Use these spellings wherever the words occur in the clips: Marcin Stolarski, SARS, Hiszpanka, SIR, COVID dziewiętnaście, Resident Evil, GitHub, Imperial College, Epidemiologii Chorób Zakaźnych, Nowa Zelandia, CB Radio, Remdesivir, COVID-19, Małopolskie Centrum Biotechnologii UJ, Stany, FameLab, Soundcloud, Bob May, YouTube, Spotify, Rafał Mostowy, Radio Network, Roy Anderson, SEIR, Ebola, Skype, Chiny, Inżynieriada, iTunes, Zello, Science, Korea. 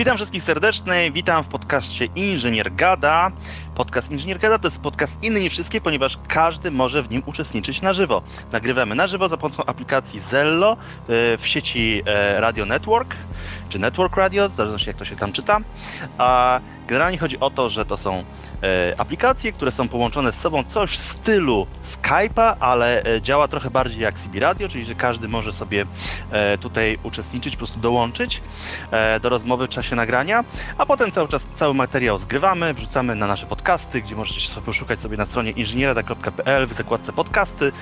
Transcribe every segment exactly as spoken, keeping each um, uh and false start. Witam wszystkich serdecznie, witam w podcaście Inżynieriada. Podcast Inżynieriada to jest podcast inny niż wszystkie, ponieważ każdy może w nim uczestniczyć na żywo. Nagrywamy na żywo za pomocą aplikacji Zello w sieci Radio Network, czy Network Radio, w zależności jak to się tam czyta. A generalnie chodzi o to, że to są aplikacje, które są połączone z sobą, coś w stylu Skype'a, ale działa trochę bardziej jak C B Radio, czyli że każdy może sobie tutaj uczestniczyć, po prostu dołączyć do rozmowy w czasie nagrania, a potem cały czas cały materiał zgrywamy, wrzucamy na nasze podcasty, gdzie możecie sobie poszukać sobie na stronie inżynieriada kropka pe el w zakładce podcasty,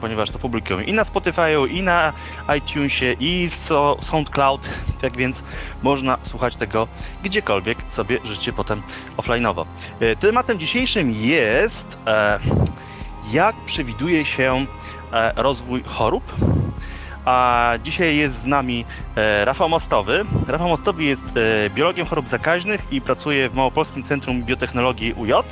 ponieważ to publikujemy i na Spotify'u, i na iTunesie, i w Soundcloud, tak więc można słuchać tego gdziekolwiek sobie życie potem offline'owo. Tematem dzisiejszym jest, e, jak przewiduje się e, rozwój chorób. A dzisiaj jest z nami e, Rafał Mostowy. Rafał Mostowy jest e, biologiem chorób zakaźnych i pracuje w Małopolskim Centrum Biotechnologii U J.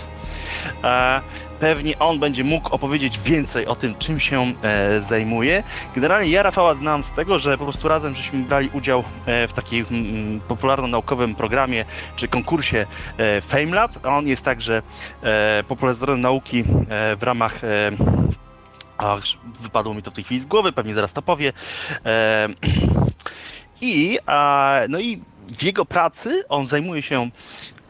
E, Pewnie on będzie mógł opowiedzieć więcej o tym, czym się e, zajmuje. Generalnie ja Rafała znam z tego, że po prostu razem żeśmy brali udział e, w takim m, popularno-naukowym programie czy konkursie e, FameLab. On jest także e, popularyzatorem nauki e, w ramach... E, ach, wypadło mi to w tej chwili z głowy, pewnie zaraz to powie. E, i, a, no i w jego pracy on zajmuje się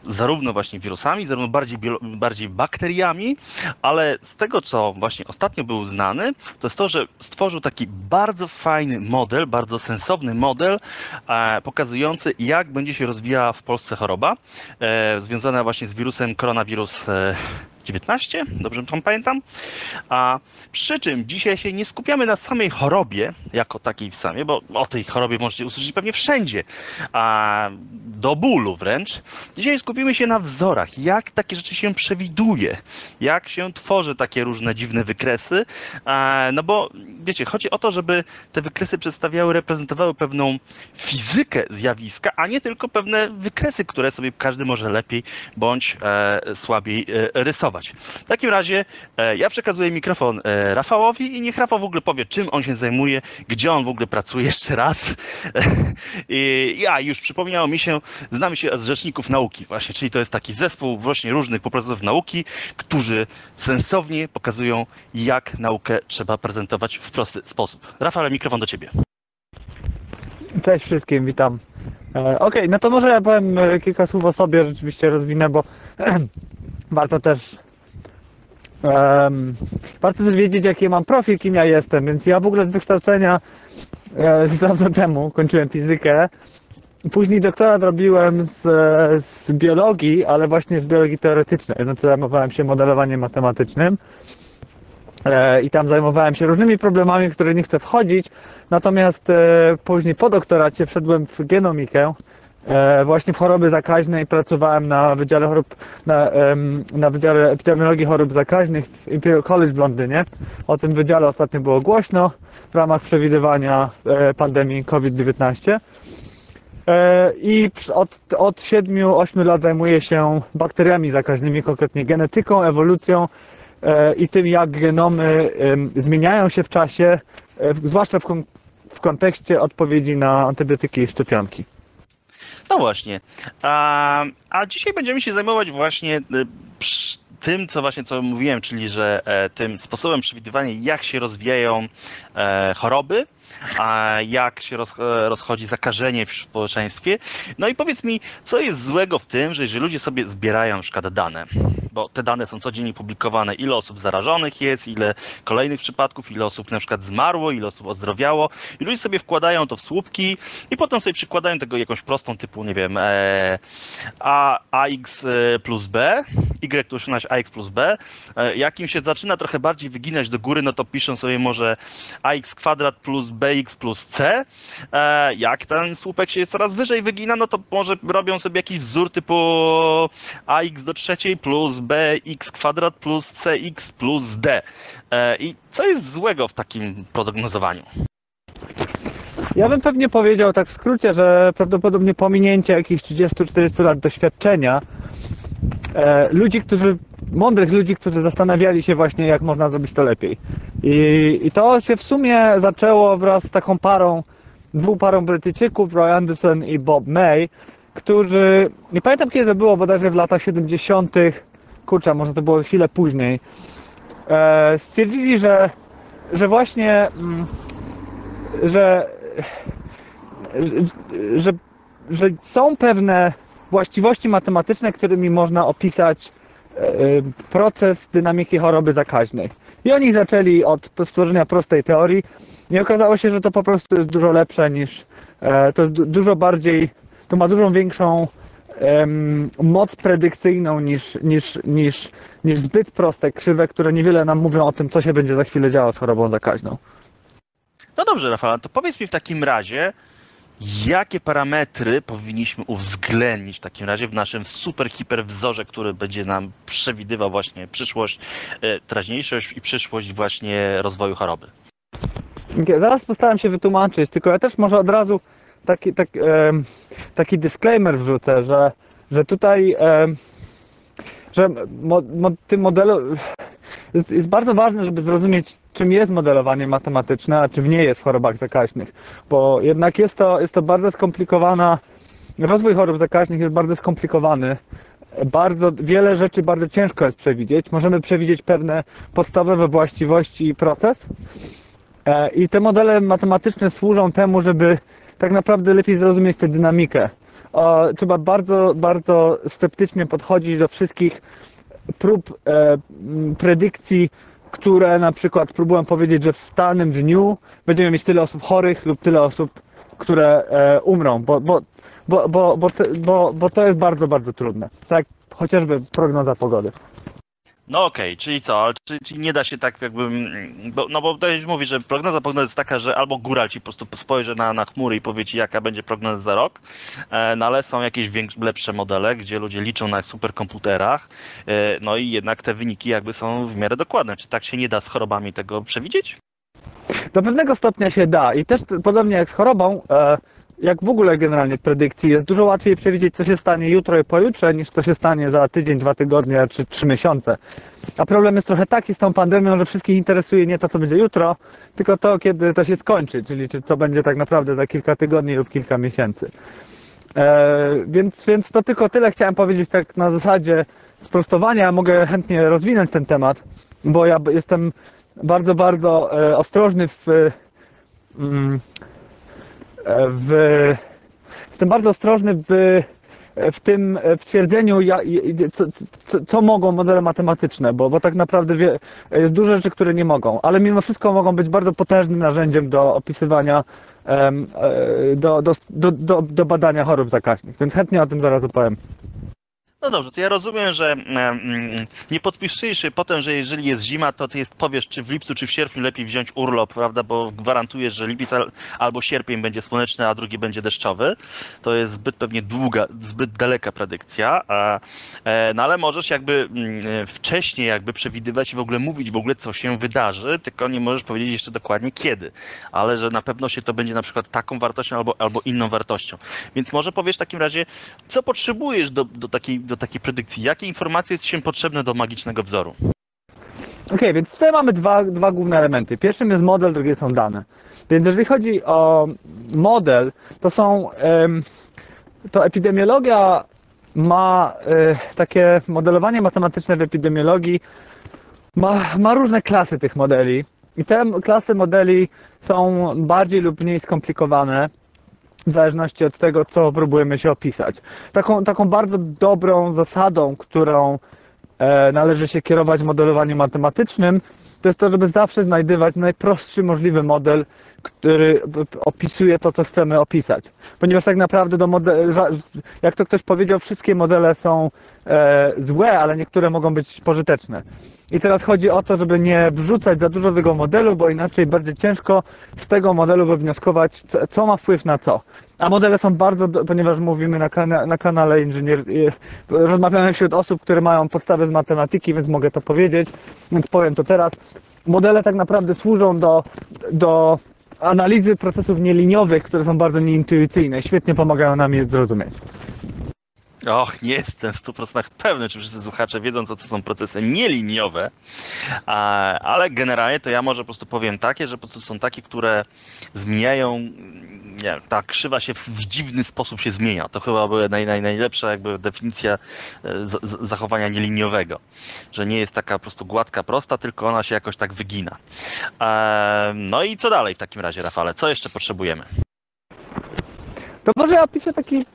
zarówno właśnie wirusami, zarówno bardziej, bardziej bakteriami, ale z tego, co właśnie ostatnio był znany, to jest to, że stworzył taki bardzo fajny model, bardzo sensowny model e, pokazujący, jak będzie się rozwijała w Polsce choroba e, związana właśnie z wirusem koronawirus e, dziewiętnaście, dobrze tam pamiętam. A przy czym dzisiaj się nie skupiamy na samej chorobie, jako takiej w samej, bo o tej chorobie możecie usłyszeć pewnie wszędzie, a do bólu wręcz. Dzisiaj skupimy się na wzorach, jak takie rzeczy się przewiduje, jak się tworzy takie różne dziwne wykresy, a, no bo wiecie, chodzi o to, żeby te wykresy przedstawiały, reprezentowały pewną fizykę zjawiska, a nie tylko pewne wykresy, które sobie każdy może lepiej bądź e, słabiej e, rysować. W takim razie e, ja przekazuję mikrofon e, Rafałowi i niech Rafał w ogóle powie, czym on się zajmuje, gdzie on w ogóle pracuje jeszcze raz. I, ja już przypomniało mi się, znamy się z rzeczników nauki właśnie, czyli to jest taki zespół właśnie różnych popularyzatorów nauki, którzy sensownie pokazują, jak naukę trzeba prezentować w prosty sposób. Rafał, mikrofon do ciebie. Cześć wszystkim, witam. E, Okej, okay, no to może ja powiem kilka słów o sobie, rzeczywiście rozwinę, bo warto też um, warto też wiedzieć, jaki mam profil, kim ja jestem, więc ja w ogóle z wykształcenia e, z dawno temu kończyłem fizykę, później doktorat robiłem z, z biologii, ale właśnie z biologii teoretycznej, znaczy zajmowałem się modelowaniem matematycznym e, i tam zajmowałem się różnymi problemami, w które nie chcę wchodzić, natomiast e, później po doktoracie wszedłem w genomikę. E, właśnie w choroby zakaźne i pracowałem na Wydziale chorób, na, em, na Wydziale Epidemiologii Chorób Zakaźnych w Imperial College w Londynie. O tym wydziale ostatnio było głośno w ramach przewidywania e, pandemii kowid dziewiętnaście. E, I od, od siedmiu do ośmiu lat zajmuję się bakteriami zakaźnymi, konkretnie genetyką, ewolucją e, i tym, jak genomy e, zmieniają się w czasie, e, zwłaszcza w, kon- w kontekście odpowiedzi na antybiotyki i szczepionki. No właśnie, a, a dzisiaj będziemy się zajmować właśnie tym, co właśnie co mówiłem, czyli że tym sposobem przewidywania, jak się rozwijają choroby, a jak się rozchodzi zakażenie w społeczeństwie. No i powiedz mi, co jest złego w tym, że jeżeli ludzie sobie zbierają na przykład dane, bo te dane są codziennie publikowane, ile osób zarażonych jest, ile kolejnych przypadków, ile osób na przykład zmarło, ile osób ozdrowiało, i ludzie sobie wkładają to w słupki i potem sobie przykładają tego jakąś prostą typu, nie wiem, A, AX plus B, Y równa się A X plus B, jak im się zaczyna trochę bardziej wyginać do góry, no to piszą sobie może A X kwadrat plus B X plus C, jak ten słupek się coraz wyżej wygina, no to może robią sobie jakiś wzór typu A X do trzeciej plus B X kwadrat plus C X plus D. I co jest złego w takim prognozowaniu? Ja bym pewnie powiedział tak w skrócie, że prawdopodobnie pominięcie jakichś trzydziestu do czterdziestu lat doświadczenia e, ludzi, którzy, mądrych ludzi, którzy zastanawiali się właśnie, jak można zrobić to lepiej. I, i to się w sumie zaczęło wraz z taką parą, dwóch parą Brytyjczyków, Roy Anderson i Bob May, którzy, nie pamiętam kiedy to było, bodajże w latach siedemdziesiątych, kurczę, może to było chwilę później, stwierdzili, że, że właśnie, że, że, że, że są pewne właściwości matematyczne, którymi można opisać proces dynamiki choroby zakaźnej. I oni zaczęli od stworzenia prostej teorii i okazało się, że to po prostu jest dużo lepsze niż, to jest dużo bardziej, to ma dużo większą um, moc predykcyjną niż, niż, niż, niż zbyt proste krzywe, które niewiele nam mówią o tym, co się będzie za chwilę działo z chorobą zakaźną. No dobrze, Rafał, to powiedz mi w takim razie, jakie parametry powinniśmy uwzględnić w takim razie w naszym super hiper wzorze, który będzie nam przewidywał właśnie przyszłość, teraźniejszość i przyszłość właśnie rozwoju choroby? Zaraz postaram się wytłumaczyć, tylko ja też może od razu taki, tak, e, taki disclaimer wrzucę, że, że tutaj e, że mo, mo, tym modelu jest, jest bardzo ważne, żeby zrozumieć, czym jest modelowanie matematyczne, a czym nie jest w chorobach zakaźnych, bo jednak jest to, jest to bardzo skomplikowana, rozwój chorób zakaźnych jest bardzo skomplikowany, bardzo wiele rzeczy bardzo ciężko jest przewidzieć, możemy przewidzieć pewne podstawowe właściwości i proces e, i te modele matematyczne służą temu, żeby tak naprawdę lepiej zrozumieć tę dynamikę. O, trzeba bardzo, bardzo sceptycznie podchodzić do wszystkich prób e, predykcji, które na przykład próbują powiedzieć, że w danym dniu będziemy mieć tyle osób chorych lub tyle osób, które e, umrą, bo, bo, bo, bo, bo, bo, bo to jest bardzo, bardzo trudne. Tak, chociażby prognoza pogody. No okej, okay, czyli co, czyli, czyli nie da się tak jakby, bo, no bo ktoś mówi, że prognoza pogody jest taka, że albo góral ci po prostu spojrzy na, na chmury i powie ci, jaka będzie prognoza za rok, no ale są jakieś większe, lepsze modele, gdzie ludzie liczą na superkomputerach, no i jednak te wyniki jakby są w miarę dokładne. Czy tak się nie da z chorobami tego przewidzieć? Do pewnego stopnia się da i też podobnie jak z chorobą, jak w ogóle generalnie w predykcji, jest dużo łatwiej przewidzieć, co się stanie jutro i pojutrze, niż co się stanie za tydzień, dwa tygodnie czy trzy miesiące. A problem jest trochę taki z tą pandemią, że wszystkich interesuje nie to, co będzie jutro, tylko to, kiedy to się skończy, czyli czy to będzie tak naprawdę za kilka tygodni lub kilka miesięcy. Eee, więc, więc to tylko tyle chciałem powiedzieć tak na zasadzie sprostowania. Mogę chętnie rozwinąć ten temat, bo ja jestem bardzo, bardzo e, ostrożny w... Mm, W, jestem bardzo ostrożny w, w tym w twierdzeniu, ja, co, co, co mogą modele matematyczne, bo, bo tak naprawdę wie, jest dużo rzeczy, które nie mogą, ale mimo wszystko mogą być bardzo potężnym narzędziem do opisywania, do, do, do, do, do badania chorób zakaźnych, więc chętnie o tym zaraz opowiem. No dobrze, to ja rozumiem, że nie podpisujesz się potem, że jeżeli jest zima, to ty jest, powiesz, czy w lipcu, czy w sierpniu lepiej wziąć urlop, prawda, bo gwarantujesz, że lipiec albo sierpień będzie słoneczny, a drugi będzie deszczowy. To jest zbyt pewnie długa, zbyt daleka predykcja, no ale możesz jakby wcześniej jakby przewidywać i w ogóle mówić w ogóle, co się wydarzy, tylko nie możesz powiedzieć jeszcze dokładnie kiedy, ale że na pewno się to będzie na przykład taką wartością albo, albo inną wartością. Więc może powiesz w takim razie, co potrzebujesz do, do takiej do takiej predykcji. Jakie informacje jest się potrzebne do magicznego wzoru? Okej, okay, więc tutaj mamy dwa, dwa główne elementy. Pierwszym jest model, drugim są dane. Więc jeżeli chodzi o model, to są, to epidemiologia ma takie modelowanie matematyczne w epidemiologii, ma, ma różne klasy tych modeli i te klasy modeli są bardziej lub mniej skomplikowane, w zależności od tego, co próbujemy się opisać. Taką, taką bardzo dobrą zasadą, którą e, należy się kierować w modelowaniu matematycznym, to jest to, żeby zawsze znajdywać najprostszy możliwy model, który opisuje to, co chcemy opisać. Ponieważ tak naprawdę, do model, jak to ktoś powiedział, wszystkie modele są e, złe, ale niektóre mogą być pożyteczne. I teraz chodzi o to, żeby nie wrzucać za dużo tego modelu, bo inaczej będzie ciężko z tego modelu wywnioskować, co, co ma wpływ na co. A modele są bardzo, do, ponieważ mówimy na, kana, na kanale Inżynier... Rozmawiamy wśród osób, które mają podstawy z matematyki, więc mogę to powiedzieć, więc powiem to teraz. Modele tak naprawdę służą do, do analizy procesów nieliniowych, które są bardzo nieintuicyjne. Świetnie pomagają nam je zrozumieć. Och, nie jestem w stu procentach pewny, czy wszyscy słuchacze wiedzą, co to są procesy nieliniowe, ale generalnie to ja może po prostu powiem takie, że po prostu są takie, które zmieniają, nie wiem, ta krzywa się w dziwny sposób się zmienia. To chyba była naj, naj, najlepsza jakby definicja z, z zachowania nieliniowego, że nie jest taka po prostu gładka, prosta, tylko ona się jakoś tak wygina. No i co dalej w takim razie, Rafale? Co jeszcze potrzebujemy? To może ja opiszę taki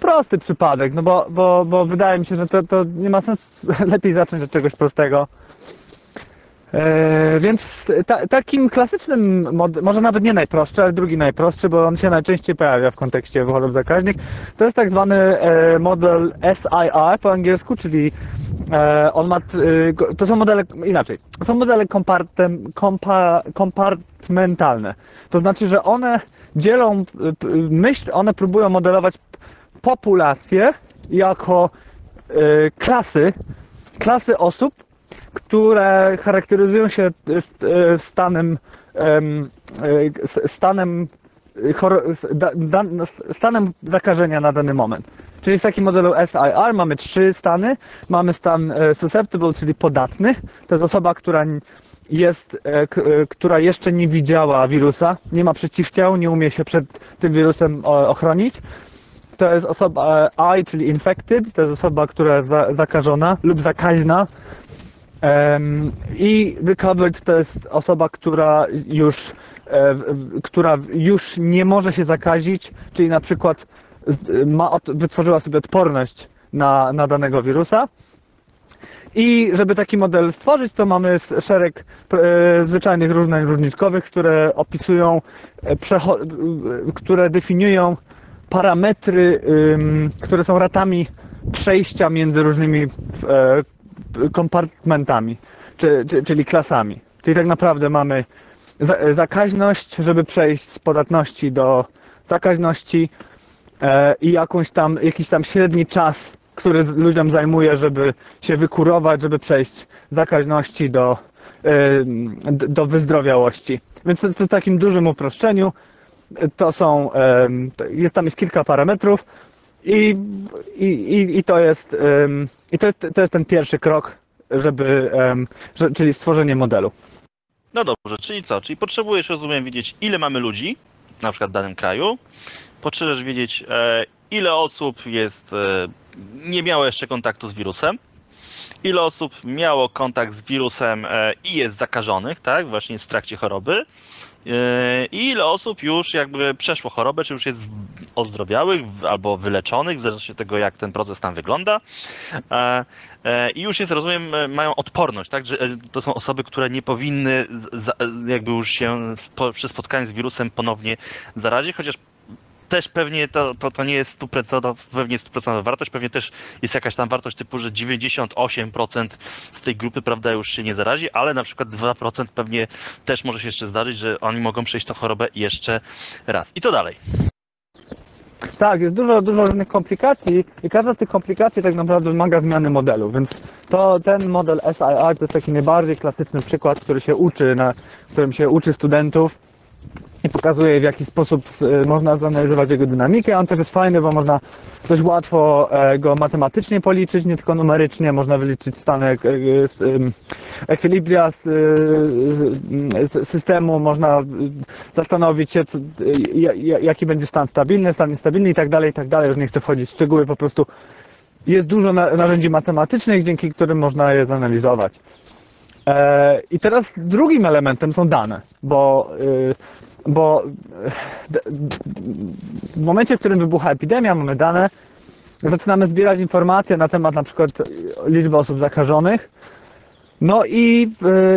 prosty przypadek, no bo, bo, bo wydaje mi się, że to, to nie ma sensu, lepiej zacząć od czegoś prostego. Yy, więc ta, takim klasycznym, może nawet nie najprostszy, ale drugi najprostszy, bo on się najczęściej pojawia w kontekście chorób zakaźnych, to jest tak zwany model S I R po angielsku, czyli on ma, to są modele, inaczej, to są modele kompartmentalne, to znaczy, że one dzielą myśl, one próbują modelować populację jako klasy, klasy osób, które charakteryzują się stanem, stanem, stanem zakażenia na dany moment. Czyli z takim modelu S I R mamy trzy stany. Mamy stan susceptible, czyli podatny. To jest osoba, która jest, która jeszcze nie widziała wirusa, nie ma przeciwciał, nie umie się przed tym wirusem ochronić. To jest osoba I, czyli infected, to jest osoba, która jest zakażona lub zakaźna. I recovered to jest osoba, która już, która już nie może się zakazić, czyli na przykład ma, wytworzyła sobie odporność na, na danego wirusa. I żeby taki model stworzyć, to mamy szereg zwyczajnych różnic różniczkowych, które opisują, które definiują parametry, które są ratami przejścia między różnymi kompartmentami, czyli klasami. Czyli tak naprawdę mamy zakaźność, żeby przejść z podatności do zakaźności i jakąś tam, jakiś tam średni czas, który ludziom zajmuje, żeby się wykurować, żeby przejść z zakaźności do, do wyzdrowiałości. Więc w takim dużym uproszczeniu to są, jest tam jest kilka parametrów i, i, i to jest I to jest, to jest ten pierwszy krok, żeby, że, czyli stworzenie modelu. No dobrze, czyli co? Czyli potrzebujesz, rozumiem, wiedzieć, ile mamy ludzi, na przykład w danym kraju. Potrzebujesz wiedzieć, ile osób jest, nie miało jeszcze kontaktu z wirusem. Ile osób miało kontakt z wirusem i jest zakażonych, tak, właśnie w trakcie choroby. I ile osób już jakby przeszło chorobę, czy już jest ozdrowiałych albo wyleczonych, w zależności od tego, jak ten proces tam wygląda. I już jest, rozumiem, mają odporność, tak? Że to są osoby, które nie powinny jakby już się przy spotkaniu z wirusem ponownie zarazić, chociaż też pewnie to, to, to nie jest stu procent wartość, pewnie też jest jakaś tam wartość typu, że dziewięćdziesiąt osiem procent z tej grupy, prawda, już się nie zarazi, ale na przykład dwa procent pewnie też może się jeszcze zdarzyć, że oni mogą przejść tą chorobę jeszcze raz. I co dalej? Tak, jest dużo, dużo różnych komplikacji i każda z tych komplikacji tak naprawdę wymaga zmiany modelu, więc to ten model S I R to jest taki najbardziej klasyczny przykład, który się uczy, na którym się uczy studentów. I pokazuje, w jaki sposób można zanalizować jego dynamikę. On też jest fajny, bo można dość łatwo go matematycznie policzyć, nie tylko numerycznie. Można wyliczyć stany ekwilibria systemu, można zastanowić się, co, jaki będzie stan stabilny, stan niestabilny i tak dalej, i tak dalej. Już nie chcę wchodzić w szczegóły, po prostu jest dużo narzędzi matematycznych, dzięki którym można je zanalizować. I teraz drugim elementem są dane, bo, bo w momencie, w którym wybucha epidemia, mamy dane, zaczynamy zbierać informacje na temat na przykład liczby osób zakażonych. No i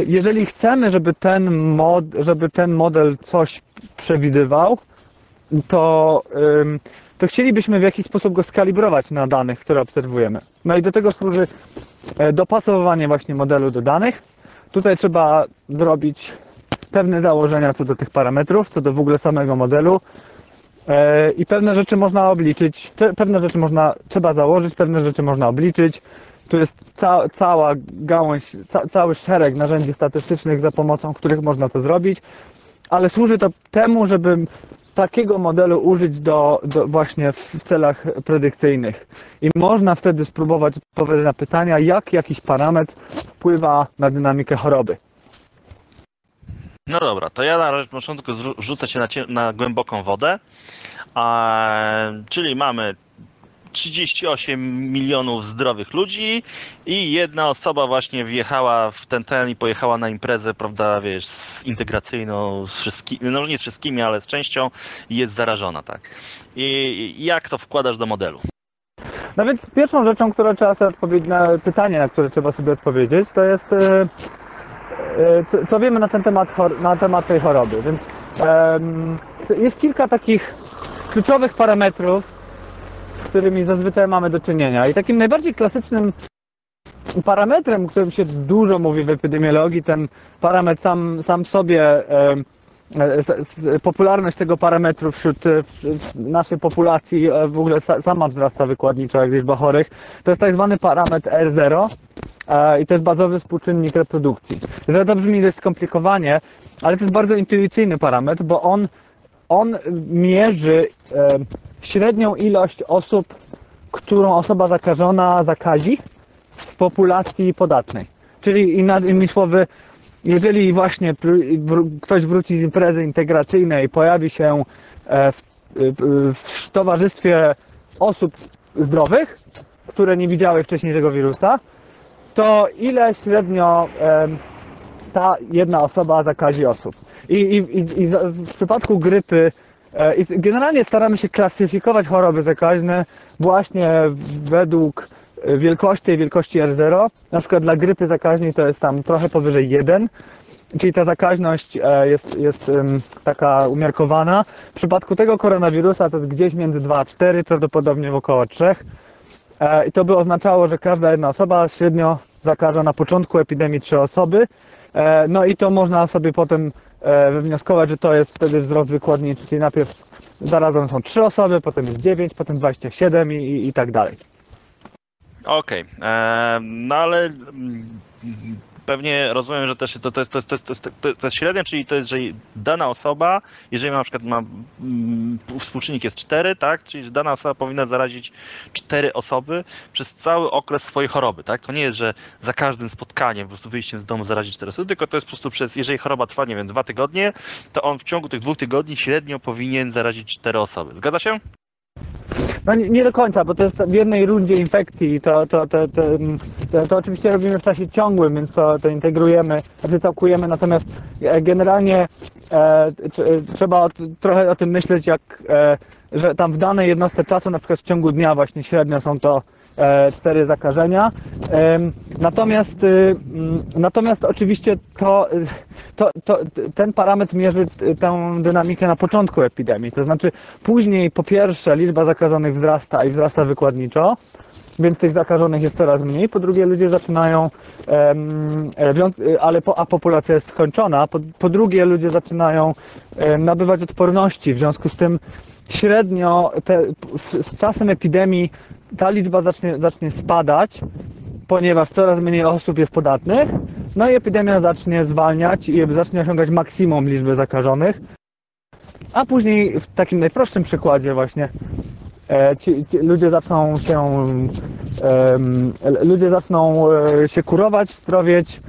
jeżeli chcemy, żeby ten, mod, żeby ten model coś przewidywał, to, to chcielibyśmy w jakiś sposób go skalibrować na danych, które obserwujemy. No i do tego służy dopasowywanie właśnie modelu do danych. Tutaj trzeba zrobić pewne założenia co do tych parametrów, co do w ogóle samego modelu i pewne rzeczy można obliczyć, pewne rzeczy można, trzeba założyć, pewne rzeczy można obliczyć. Tu jest ca, cała gałąź, ca, cały szereg narzędzi statystycznych, za pomocą których można to zrobić. ale służy to temu, żeby takiego modelu użyć do, do właśnie w celach predykcyjnych. I można wtedy spróbować odpowiedzieć na pytania, jak jakiś parametr wpływa na dynamikę choroby. No dobra, to ja na początku rzucę się na, na głęboką wodę, a, czyli mamy trzydzieści osiem milionów zdrowych ludzi i jedna osoba właśnie wjechała w ten ten i pojechała na imprezę, prawda, wiesz, integracyjną z wszystkimi, no nie z wszystkimi, ale z częścią, i jest zarażona, tak. I jak to wkładasz do modelu? No więc pierwszą rzeczą, którą trzeba sobie odpowiedzieć na pytanie, na które trzeba sobie odpowiedzieć, to jest yy, yy, co wiemy na ten temat, na temat tej choroby. Więc yy, jest kilka takich kluczowych parametrów, z którymi zazwyczaj mamy do czynienia. I takim najbardziej klasycznym parametrem, o którym się dużo mówi w epidemiologii, ten parametr sam, sam sobie, e, e, popularność tego parametru wśród naszej populacji w ogóle sama wzrasta wykładniczo, jak liczba chorych, to jest tak zwany parametr R zero e, i to jest bazowy współczynnik reprodukcji. Że to brzmi dość skomplikowanie, ale to jest bardzo intuicyjny parametr, bo on, on mierzy e, średnią ilość osób, którą osoba zakażona zakazi w populacji podatnej. Czyli innymi słowy, jeżeli właśnie ktoś wróci z imprezy integracyjnej, pojawi się w, w towarzystwie osób zdrowych, które nie widziały wcześniej tego wirusa, to ile średnio ta jedna osoba zakazi osób. I, i, i w przypadku grypy I generalnie staramy się klasyfikować choroby zakaźne właśnie według wielkości i wielkości R zero. Na przykład dla grypy zakaźnej to jest tam trochę powyżej jeden, czyli ta zakaźność jest, jest taka umiarkowana. W przypadku tego koronawirusa to jest gdzieś między dwa a cztery, prawdopodobnie około trzy. I to by oznaczało, że każda jedna osoba średnio zakaża na początku epidemii trzy osoby. No i to można sobie potem wywnioskować, że to jest wtedy wzrost wykładniczy, czyli najpierw zarazem są trzy osoby, potem jest dziewięć, potem dwadzieścia siedem i, i, i tak dalej. Okej, okay. No ale pewnie rozumiem, że też to, to, jest, to, jest, to, jest, to jest średnia, czyli to jest, że dana osoba, jeżeli ma na przykład ma, współczynnik jest cztery, tak, czyli że dana osoba powinna zarazić cztery osoby przez cały okres swojej choroby, tak? To nie jest, że za każdym spotkaniem, po prostu wyjściem z domu zarazi cztery osoby, tylko to jest po prostu przez, jeżeli choroba trwa, nie wiem, dwa tygodnie, to on w ciągu tych dwóch tygodni średnio powinien zarazić cztery osoby. Zgadza się? No nie, nie do końca, bo to jest w jednej rundzie infekcji, to, to, to, to, to, to oczywiście robimy w czasie ciągłym, więc to, to integrujemy, znaczy całkujemy, natomiast generalnie e, trzeba o, trochę o tym myśleć, jak, e, że tam w danej jednostce czasu, na przykład w ciągu dnia właśnie średnio są to e, cztery zakażenia, e, natomiast, e, natomiast oczywiście to, to, to, ten parametr mierzy tę dynamikę na początku epidemii, to znaczy później po pierwsze liczba zakażonych wzrasta i wzrasta wykładniczo, więc tych zakażonych jest coraz mniej, po drugie ludzie zaczynają, ale po, a populacja jest skończona, po, po drugie ludzie zaczynają nabywać odporności, w związku z tym średnio te, z czasem epidemii ta liczba zacznie, zacznie spadać, ponieważ coraz mniej osób jest podatnych, no i epidemia zacznie zwalniać i zacznie osiągać maksimum liczby zakażonych, a później w takim najprostszym przykładzie właśnie e, ci, ci ludzie zaczną się e, ludzie zaczną się kurować, zdrowieć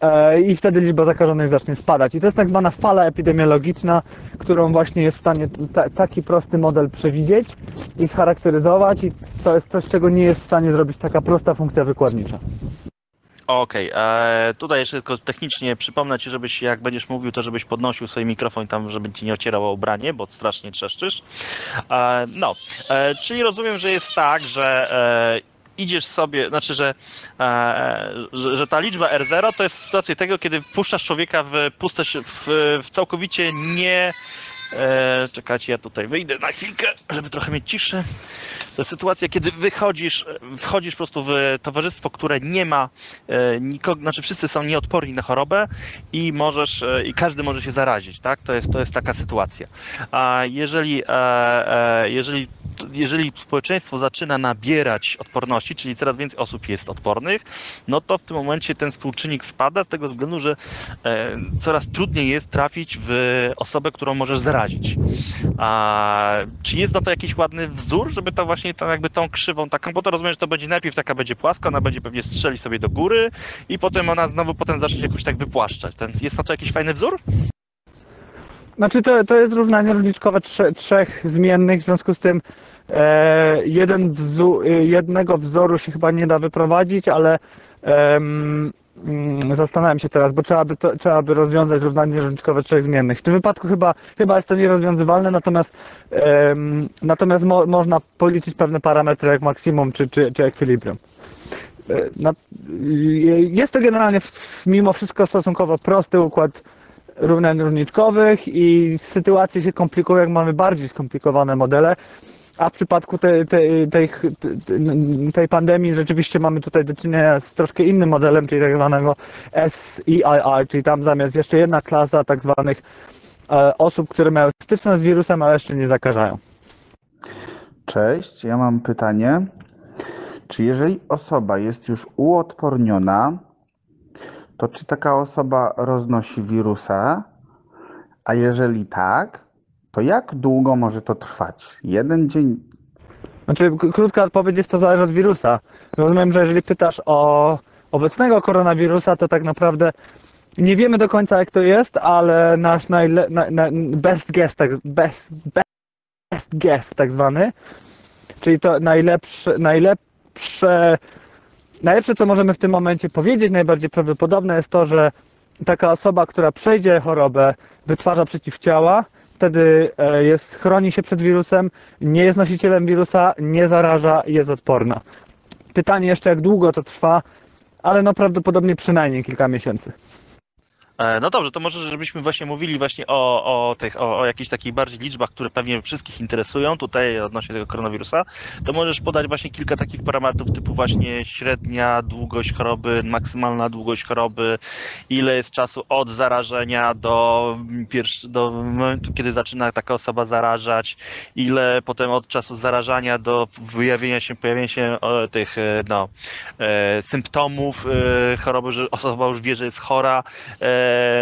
e, i wtedy liczba zakażonych zacznie spadać. I to jest tak zwana fala epidemiologiczna, którą właśnie jest w stanie ta, taki prosty model przewidzieć i scharakteryzować, i to jest coś, czego nie jest w stanie zrobić taka prosta funkcja wykładnicza. Okej, okay. Tutaj jeszcze tylko technicznie przypomnę Ci, żebyś, jak będziesz mówił, to żebyś podnosił sobie mikrofon tam, żeby Ci nie ocierało ubranie, bo strasznie trzeszczysz. E, no, e, czyli rozumiem, że jest tak, że e, idziesz sobie, znaczy, że, e, że, że ta liczba R zero to jest sytuacja tego, kiedy puszczasz człowieka w puste, w, w całkowicie nie... E, czekajcie, ja tutaj wyjdę na chwilkę, żeby trochę mieć ciszy. To jest sytuacja, kiedy wychodzisz, wchodzisz po prostu w towarzystwo, które nie ma e, nikogo, znaczy wszyscy są nieodporni na chorobę i możesz, e, i każdy może się zarazić, tak? To jest, to jest taka sytuacja. A jeżeli, e, e, jeżeli, jeżeli społeczeństwo zaczyna nabierać odporności, czyli coraz więcej osób jest odpornych, no to w tym momencie ten współczynnik spada z tego względu, że e, coraz trudniej jest trafić w osobę, którą możesz zarazić. A, czy jest na to jakiś ładny wzór, żeby to właśnie tam jakby tą krzywą taką, bo to rozumiem, że to będzie najpierw taka będzie płaska, ona będzie pewnie strzeli sobie do góry i potem ona znowu potem zacznie jakoś tak wypłaszczać. Ten, jest na to jakiś fajny wzór? Znaczy to, to jest równanie rozliczkowe trze, trzech zmiennych, w związku z tym e, jeden wzór, jednego wzoru się chyba nie da wyprowadzić, ale em, zastanawiam się teraz, bo trzeba by, to, trzeba by rozwiązać równanie różniczkowe trzech zmiennych. W tym wypadku chyba, chyba jest to nierozwiązywalne, natomiast, um, natomiast mo, można policzyć pewne parametry jak maksimum czy, czy, czy ekwilibrium. Jest to generalnie mimo wszystko stosunkowo prosty układ równań różniczkowych i sytuacje się komplikują, jak mamy bardziej skomplikowane modele. A w przypadku tej, tej, tej, tej pandemii rzeczywiście mamy tutaj do czynienia z troszkę innym modelem, czyli tak zwanego S I R, czyli tam zamiast jeszcze jedna klasa tak zwanych osób, które miały styczność z wirusem, ale jeszcze nie zakażają. Cześć, ja mam pytanie. Czy jeżeli osoba jest już uodporniona, to czy taka osoba roznosi wirusa? A jeżeli tak, to jak długo może to trwać? Jeden dzień? Znaczy, krótka odpowiedź jest, to zależy od wirusa. Rozumiem, że jeżeli pytasz o obecnego koronawirusa, to tak naprawdę nie wiemy do końca, jak to jest, ale nasz najle- na, na, best guess, tak, best, best guess tak zwany, czyli to najlepsze, najlepsze, najlepsze, co możemy w tym momencie powiedzieć, najbardziej prawdopodobne jest to, że taka osoba, która przejdzie chorobę, wytwarza przeciwciała, wtedy jest, chroni się przed wirusem, nie jest nosicielem wirusa, nie zaraża, jest odporna. Pytanie jeszcze, jak długo to trwa, ale no prawdopodobnie przynajmniej kilka miesięcy. No dobrze, to może żebyśmy właśnie mówili właśnie o, o, tych, o, o jakichś takich bardziej liczbach, które pewnie wszystkich interesują tutaj odnośnie tego koronawirusa, to możesz podać właśnie kilka takich parametrów typu właśnie średnia długość choroby, maksymalna długość choroby, ile jest czasu od zarażenia do, pierwszy, do momentu, kiedy zaczyna taka osoba zarażać, ile potem od czasu zarażania do wyjawienia się, pojawienia się tych no, symptomów choroby, że osoba już wie, że jest chora.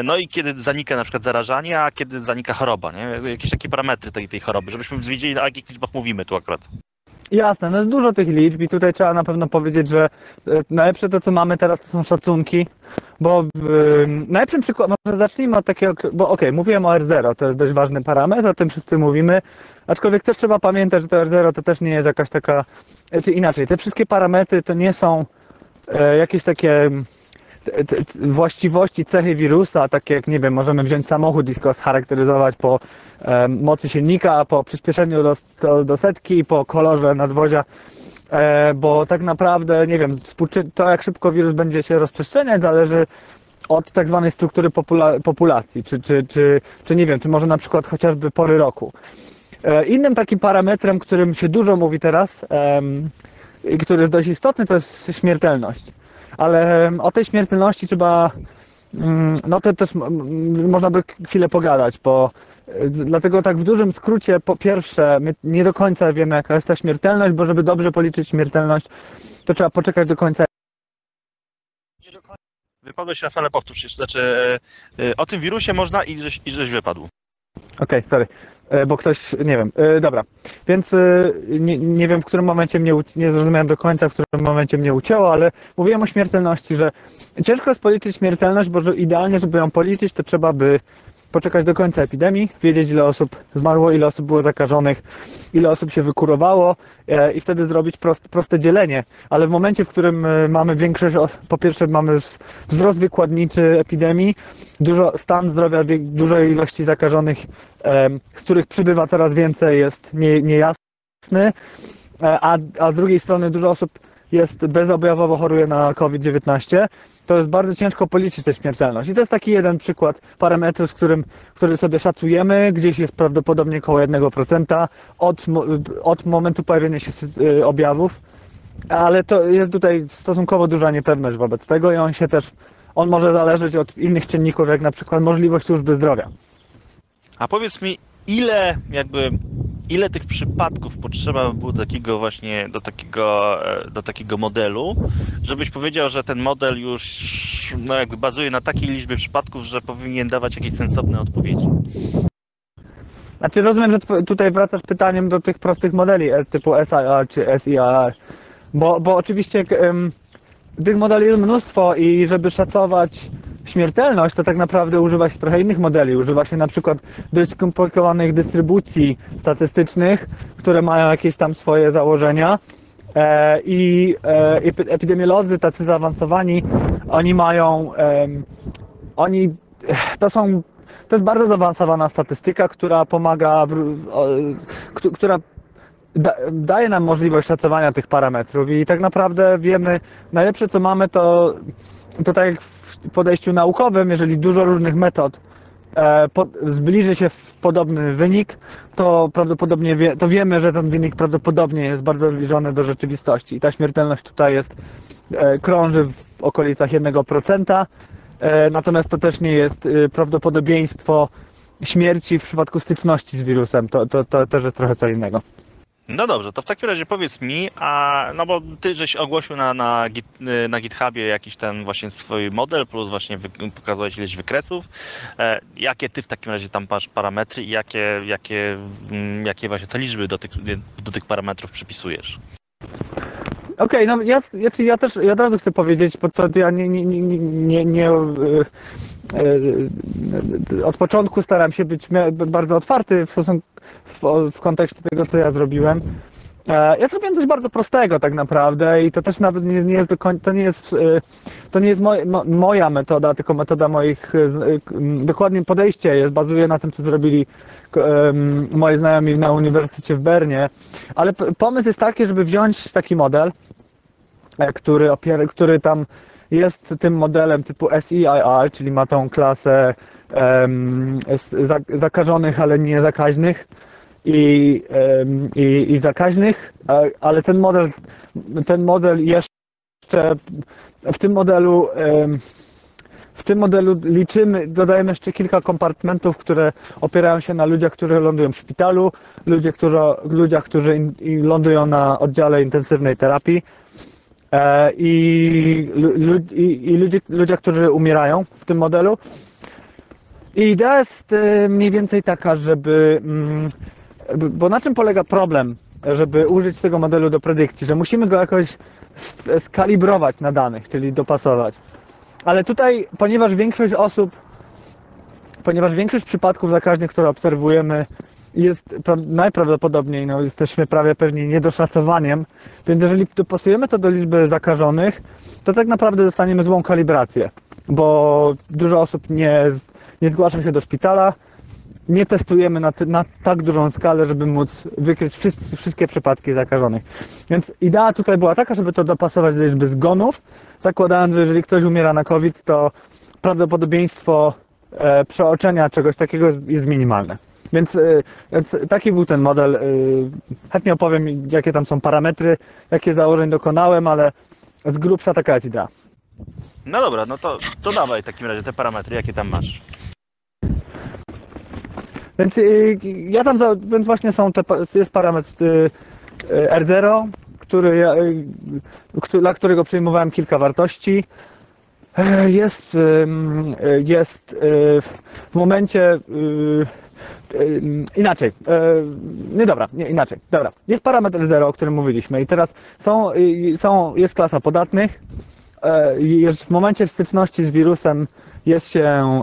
No i kiedy zanika na przykład zarażanie, a kiedy zanika choroba, nie? Jakieś takie parametry tej, tej choroby, żebyśmy wiedzieli, o jakich liczbach mówimy tu akurat. Jasne, no jest dużo tych liczb i tutaj trzeba na pewno powiedzieć, że najlepsze to, co mamy teraz, to są szacunki, bo yy, najlepszym przykładem, może zacznijmy od takiego, bo okej, okay, mówiłem o R zero, to jest dość ważny parametr, o tym wszyscy mówimy, aczkolwiek też trzeba pamiętać, że to R zero to też nie jest jakaś taka, czy inaczej, te wszystkie parametry to nie są yy, jakieś takie właściwości, cechy wirusa, takie jak, nie wiem, możemy wziąć samochód i go scharakteryzować po e, mocy silnika, po przyspieszeniu do, do, do setki, po kolorze nadwozia, e, bo tak naprawdę, nie wiem, to jak szybko wirus będzie się rozprzestrzeniać zależy od tak zwanej struktury popula- populacji, czy, czy, czy, czy nie wiem, czy może na przykład chociażby pory roku. E, innym takim parametrem, którym się dużo mówi teraz i e, który jest dość istotny, to jest śmiertelność. Ale o tej śmiertelności trzeba, no to też można by chwilę pogadać, bo dlatego tak w dużym skrócie, po pierwsze, my nie do końca wiemy, jaka jest ta śmiertelność, bo żeby dobrze policzyć śmiertelność, to trzeba poczekać do końca. Wypadłeś, Rafale, powtórz jeszcze, znaczy o tym wirusie można i żeś, i żeś wypadł. Okej, okay, sorry, bo ktoś, nie wiem, dobra, więc nie, nie wiem, w którym momencie mnie, nie zrozumiałem do końca, w którym momencie mnie ucięło, ale mówiłem o śmiertelności, że ciężko jest policzyć śmiertelność, bo idealnie, żeby ją policzyć, to trzeba by poczekać do końca epidemii, wiedzieć, ile osób zmarło, ile osób było zakażonych, ile osób się wykurowało i wtedy zrobić proste, proste dzielenie, ale w momencie, w którym mamy większość, po pierwsze mamy wzrost wykładniczy epidemii, dużo stan zdrowia, dużej ilości zakażonych, z których przybywa coraz więcej, jest niejasny, a, a z drugiej strony dużo osób jest bezobjawowo choruje na COVID dziewiętnaście, to jest bardzo ciężko policzyć tę śmiertelność. I to jest taki jeden przykład parametru, z którym, który sobie szacujemy, gdzieś jest prawdopodobnie około jednego procenta od, od momentu pojawienia się objawów, ale to jest tutaj stosunkowo duża niepewność wobec tego i on się też, on może zależeć od innych czynników, jak na przykład możliwość służby zdrowia. A powiedz mi, ile jakby ile tych przypadków potrzeba by było do takiego właśnie do takiego, do takiego modelu, żebyś powiedział, że ten model już no jakby bazuje na takiej liczbie przypadków, że powinien dawać jakieś sensowne odpowiedzi? Znaczy rozumiem, że tutaj wracasz pytaniem do tych prostych modeli typu S I R czy S E I R, bo, bo oczywiście um, tych modeli jest mnóstwo i żeby szacować śmiertelność, to tak naprawdę używa się trochę innych modeli. Używa się na przykład dość skomplikowanych dystrybucji statystycznych, które mają jakieś tam swoje założenia e, i e, epidemiolodzy tacy zaawansowani, oni mają, e, oni, to są, to jest bardzo zaawansowana statystyka, która pomaga, w, o, k- która Da, daje nam możliwość szacowania tych parametrów i tak naprawdę wiemy, najlepsze co mamy to, to tak jak w podejściu naukowym, jeżeli dużo różnych metod e, po, zbliży się w podobny wynik, to prawdopodobnie wie, to wiemy, że ten wynik prawdopodobnie jest bardzo zbliżony do rzeczywistości i ta śmiertelność tutaj jest, e, krąży w okolicach jednego procenta, e, natomiast to też nie jest e, prawdopodobieństwo śmierci w przypadku styczności z wirusem, to, to, to też jest trochę co innego. No dobrze, to w takim razie powiedz mi, a no bo ty żeś ogłosił na, na, git, na GitHubie jakiś ten właśnie swój model, plus właśnie wy, pokazałeś ileś wykresów. E, jakie ty w takim razie tam masz parametry i jakie, jakie, jakie właśnie te liczby do tych, do tych parametrów przypisujesz? Okej, okay, no ja, ja, ja też ja od razu chcę powiedzieć, bo to ja nie, nie, nie, nie, nie od początku staram się być bardzo otwarty w stosunku w, w kontekście tego, co ja zrobiłem. Ja zrobiłem coś bardzo prostego tak naprawdę i to też nawet nie, nie jest do końca, to nie jest, to nie jest moj, moja metoda, tylko metoda moich, dokładnie podejście jest, bazuje na tym, co zrobili moi znajomi na uniwersytecie w Bernie, ale pomysł jest taki, żeby wziąć taki model, który, opier- który tam jest tym modelem typu S E I R, czyli ma tą klasę um, zakażonych, ale nie zakaźnych i, um, i, i zakaźnych, ale ten model, ten model jeszcze w tym modelu um, w tym modelu liczymy, dodajemy jeszcze kilka kompartmentów, które opierają się na ludziach, którzy lądują w szpitalu, ludzie, którzy, ludziach, którzy in, lądują na oddziale intensywnej terapii e, i, lud, i, i ludzi, ludziach, którzy umierają w tym modelu. I idea jest mniej więcej taka, żeby... Bo na czym polega problem, żeby użyć tego modelu do predykcji? Że musimy go jakoś skalibrować na danych, czyli dopasować. Ale tutaj, ponieważ większość osób, ponieważ większość przypadków zakaźnych, które obserwujemy, jest najprawdopodobniej, no jesteśmy prawie pewni niedoszacowaniem, więc jeżeli dopasujemy to do liczby zakażonych, to tak naprawdę dostaniemy złą kalibrację, bo dużo osób nie, nie zgłasza się do szpitala, nie testujemy na, na tak dużą skalę, żeby móc wykryć wszyscy, wszystkie przypadki zakażonych. Więc idea tutaj była taka, żeby to dopasować do liczby zgonów, zakładając, że jeżeli ktoś umiera na COVID, to prawdopodobieństwo e, przeoczenia czegoś takiego jest, jest minimalne. Więc, e, więc taki był ten model. E, chętnie opowiem, jakie tam są parametry, jakie założeń dokonałem, ale z grubsza taka jest idea. No dobra, no to, to dawaj w takim razie te parametry, jakie tam masz. Więc ja tam, więc właśnie są te, jest parametr R zero, który, dla którego przyjmowałem kilka wartości. Jest, jest w momencie, inaczej, nie dobra, nie inaczej, dobra. Jest parametr R zero, o którym mówiliśmy i teraz są, są, jest klasa podatnych. W momencie styczności z wirusem jest się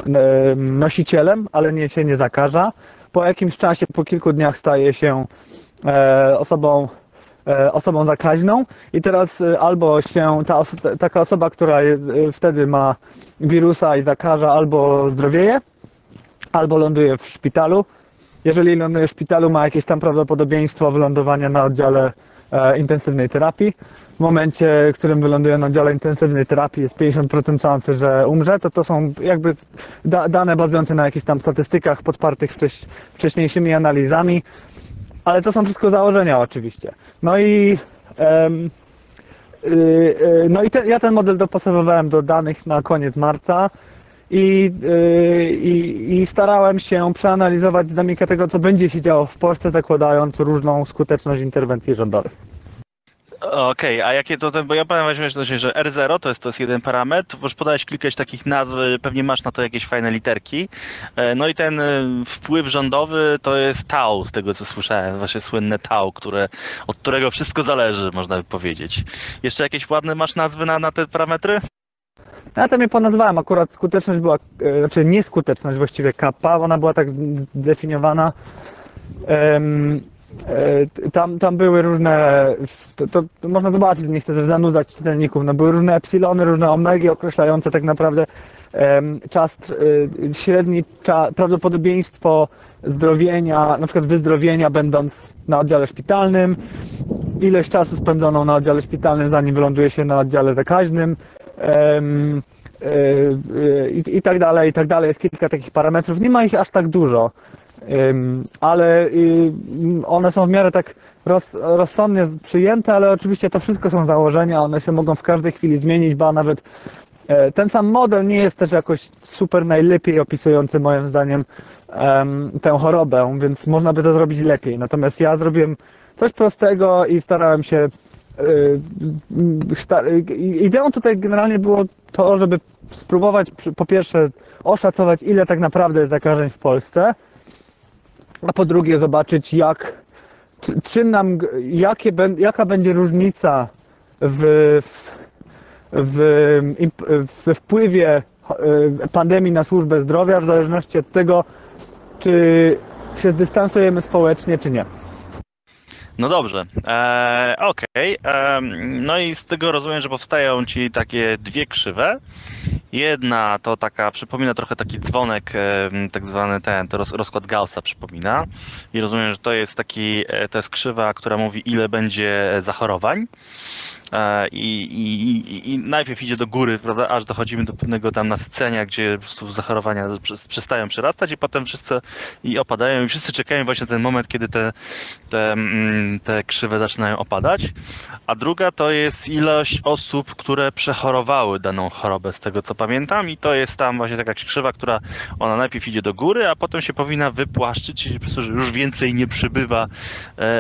nosicielem, ale nie, się nie zakaża. Po jakimś czasie, po kilku dniach staje się osobą, osobą zakaźną i teraz albo się ta oso- taka osoba, która jest, wtedy ma wirusa i zakaża, albo zdrowieje, albo ląduje w szpitalu. Jeżeli ląduje w szpitalu, ma jakieś tam prawdopodobieństwo wylądowania na oddziale e, intensywnej terapii. W momencie, w którym wyląduje na dziale intensywnej terapii, jest pięćdziesiąt procent szansy, że umrze. To to są jakby da, dane bazujące na jakichś tam statystykach podpartych wcześ, wcześniejszymi analizami, ale to są wszystko założenia oczywiście. No i em, Yy, yy, no i te, ja ten model dopasowywałem do danych na koniec marca i, yy, i, i starałem się przeanalizować dynamikę tego, co będzie się działo w Polsce, zakładając różną skuteczność interwencji rządowych. Okej, okay, a jakie to, bo ja powiem weźmiesz, że R zero to jest, to jest jeden parametr, możesz podać kilkaś takich nazw, pewnie masz na to jakieś fajne literki. No i ten wpływ rządowy to jest tau, z tego co słyszałem, wasze słynne tau, które, od którego wszystko zależy, można by powiedzieć. Jeszcze jakieś ładne masz nazwy na, na te parametry? Ja tam je ponazwałem, akurat skuteczność była, znaczy nieskuteczność właściwie kappa, ona była tak zdefiniowana. Um, Tam, tam były różne, to, to można zobaczyć, nie chcę też zanudzać czytelników, no były różne epsilony, różne omegi określające tak naprawdę um, czas, um, średni cza, prawdopodobieństwo zdrowienia, na przykład wyzdrowienia będąc na oddziale szpitalnym, ilość czasu spędzoną na oddziale szpitalnym zanim wyląduje się na oddziale zakaźnym. Um, I, i tak dalej, i tak dalej. Jest kilka takich parametrów. Nie ma ich aż tak dużo, ale one są w miarę tak rozsądnie przyjęte, ale oczywiście to wszystko są założenia, one się mogą w każdej chwili zmienić, ba nawet ten sam model nie jest też jakoś super najlepiej opisujący moim zdaniem tę chorobę, więc można by to zrobić lepiej. Natomiast ja zrobiłem coś prostego i starałem się... Ideą tutaj generalnie było to, żeby spróbować po pierwsze oszacować, ile tak naprawdę jest zakażeń w Polsce, a po drugie zobaczyć, jak, czy nam, jakie, jaka będzie różnica w, w, w wpływie pandemii na służbę zdrowia w zależności od tego, czy się zdystansujemy społecznie, czy nie. No dobrze, e, okej, okay. No i z tego rozumiem, że powstają Ci takie dwie krzywe. Jedna to taka, przypomina trochę taki dzwonek, tak zwany ten, to rozkład Gaussa przypomina. I rozumiem, że to jest taki, to jest krzywa, która mówi, ile będzie zachorowań. I, i, i najpierw idzie do góry, prawda, aż dochodzimy do pewnego tam nascenia, gdzie po prostu zachorowania przestają przerastać i potem wszyscy i opadają i wszyscy czekają właśnie na ten moment, kiedy te, te, te krzywe zaczynają opadać. A druga to jest ilość osób, które przechorowały daną chorobę, z tego co pamiętam, i to jest tam właśnie taka krzywa, która ona najpierw idzie do góry, a potem się powinna wypłaszczyć i po prostu już więcej nie przybywa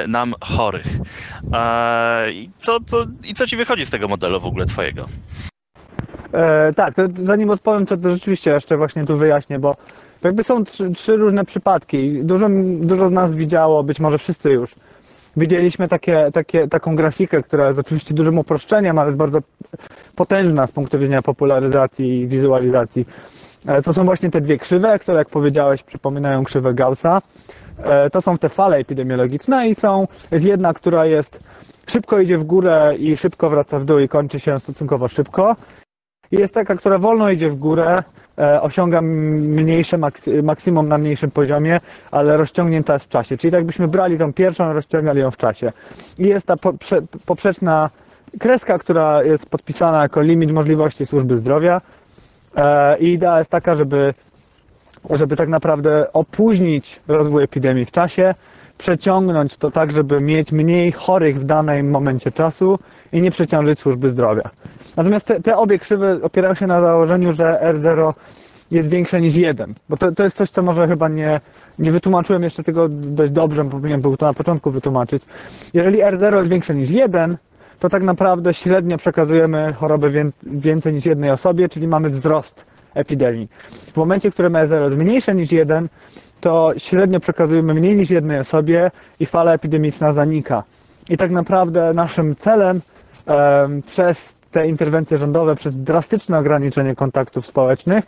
nam chorych. I co, co, i co Co ci wychodzi z tego modelu w ogóle twojego? E, tak, to zanim odpowiem, to, to rzeczywiście jeszcze właśnie tu wyjaśnię, bo jakby są trzy, trzy różne przypadki. Dużo, dużo z nas widziało, być może wszyscy już, widzieliśmy takie, takie, taką grafikę, która jest oczywiście dużym uproszczeniem, ale jest bardzo potężna z punktu widzenia popularyzacji i wizualizacji. E, to są właśnie te dwie krzywe, które jak powiedziałeś przypominają krzywę Gaussa. E, to są te fale epidemiologiczne i są, jest jedna, która jest... szybko idzie w górę i szybko wraca w dół i kończy się stosunkowo szybko. Jest taka, która wolno idzie w górę, e, osiąga mniejsze maksy, maksimum na mniejszym poziomie, ale rozciągnięta jest w czasie. Czyli tak byśmy brali tą pierwszą, rozciągali ją w czasie. I jest ta poprze, poprzeczna kreska, która jest podpisana jako limit możliwości służby zdrowia. E, I idea jest taka, żeby, żeby tak naprawdę opóźnić rozwój epidemii w czasie, przeciągnąć to tak, żeby mieć mniej chorych w danym momencie czasu i nie przeciążyć służby zdrowia. Natomiast te, te obie krzywe opierają się na założeniu, że R zero jest większe niż jeden. Bo to, to jest coś, co może chyba nie, nie wytłumaczyłem jeszcze tego dość dobrze, powinienem był to na początku wytłumaczyć. Jeżeli R zero jest większe niż jeden, to tak naprawdę średnio przekazujemy chorobę więcej niż jednej osobie, czyli mamy wzrost epidemii. W momencie, w którym R zero jest mniejsze niż jeden, to średnio przekazujemy mniej niż jednej osobie i fala epidemiczna zanika. I tak naprawdę naszym celem um, przez te interwencje rządowe, przez drastyczne ograniczenie kontaktów społecznych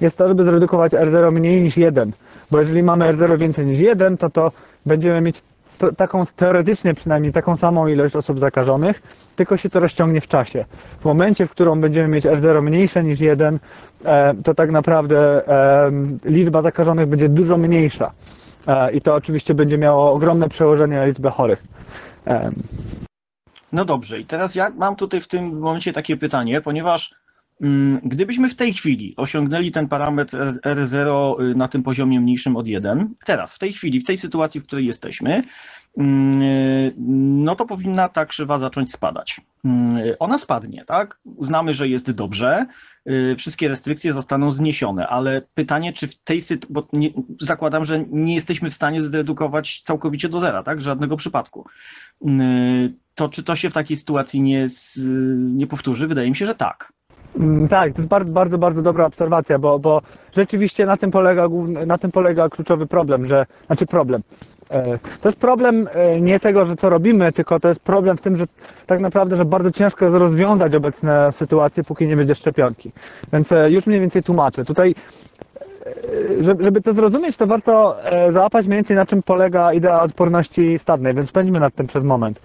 jest to, żeby zredukować R zero mniej niż jeden. Bo jeżeli mamy R zero więcej niż jeden, to to będziemy mieć to, taką teoretycznie przynajmniej taką samą ilość osób zakażonych, tylko się to rozciągnie w czasie. W momencie, w którym będziemy mieć R zero mniejsze niż jeden, to tak naprawdę liczba zakażonych będzie dużo mniejsza. I to oczywiście będzie miało ogromne przełożenie na liczbę chorych. No dobrze, i teraz ja mam tutaj w tym momencie takie pytanie, ponieważ mm, gdybyśmy w tej chwili osiągnęli ten parametr R zero na tym poziomie mniejszym od jeden, teraz, w tej chwili, w tej sytuacji, w której jesteśmy, no to powinna ta krzywa zacząć spadać. Ona spadnie, tak? Uznamy, że jest dobrze, wszystkie restrykcje zostaną zniesione, ale pytanie, czy w tej sytuacji, bo nie, zakładam, że nie jesteśmy w stanie zredukować całkowicie do zera, tak? Żadnego przypadku. To czy to się w takiej sytuacji nie, nie powtórzy? Wydaje mi się, że tak. Tak, to jest bardzo, bardzo, bardzo dobra obserwacja, bo, bo rzeczywiście na tym polega, na tym polega kluczowy problem, że, znaczy problem. To jest problem nie tego, że co robimy, tylko to jest problem w tym, że tak naprawdę, że bardzo ciężko jest rozwiązać obecne sytuacje, póki nie będzie szczepionki. Więc już mniej więcej tłumaczę. Tutaj, żeby to zrozumieć, to warto załapać mniej więcej, na czym polega idea odporności stadnej, więc spędzimy nad tym przez moment.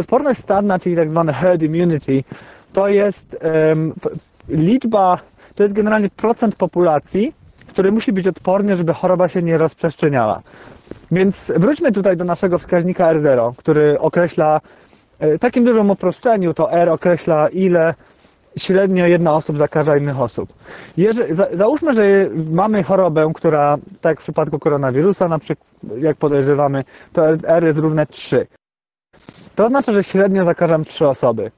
Odporność stadna, czyli tak zwane herd immunity, to jest um, liczba, to jest generalnie procent populacji, który musi być odporny, żeby choroba się nie rozprzestrzeniała. Więc wróćmy tutaj do naszego wskaźnika R zero, który określa, w takim dużym uproszczeniu to R określa, ile średnio jedna osoba zakaża innych osób. Jeżeli, za, załóżmy, że mamy chorobę, która, tak jak w przypadku koronawirusa, na przykład, jak podejrzewamy, to R jest równe trzy. To oznacza, że średnio zakażam trzy osoby.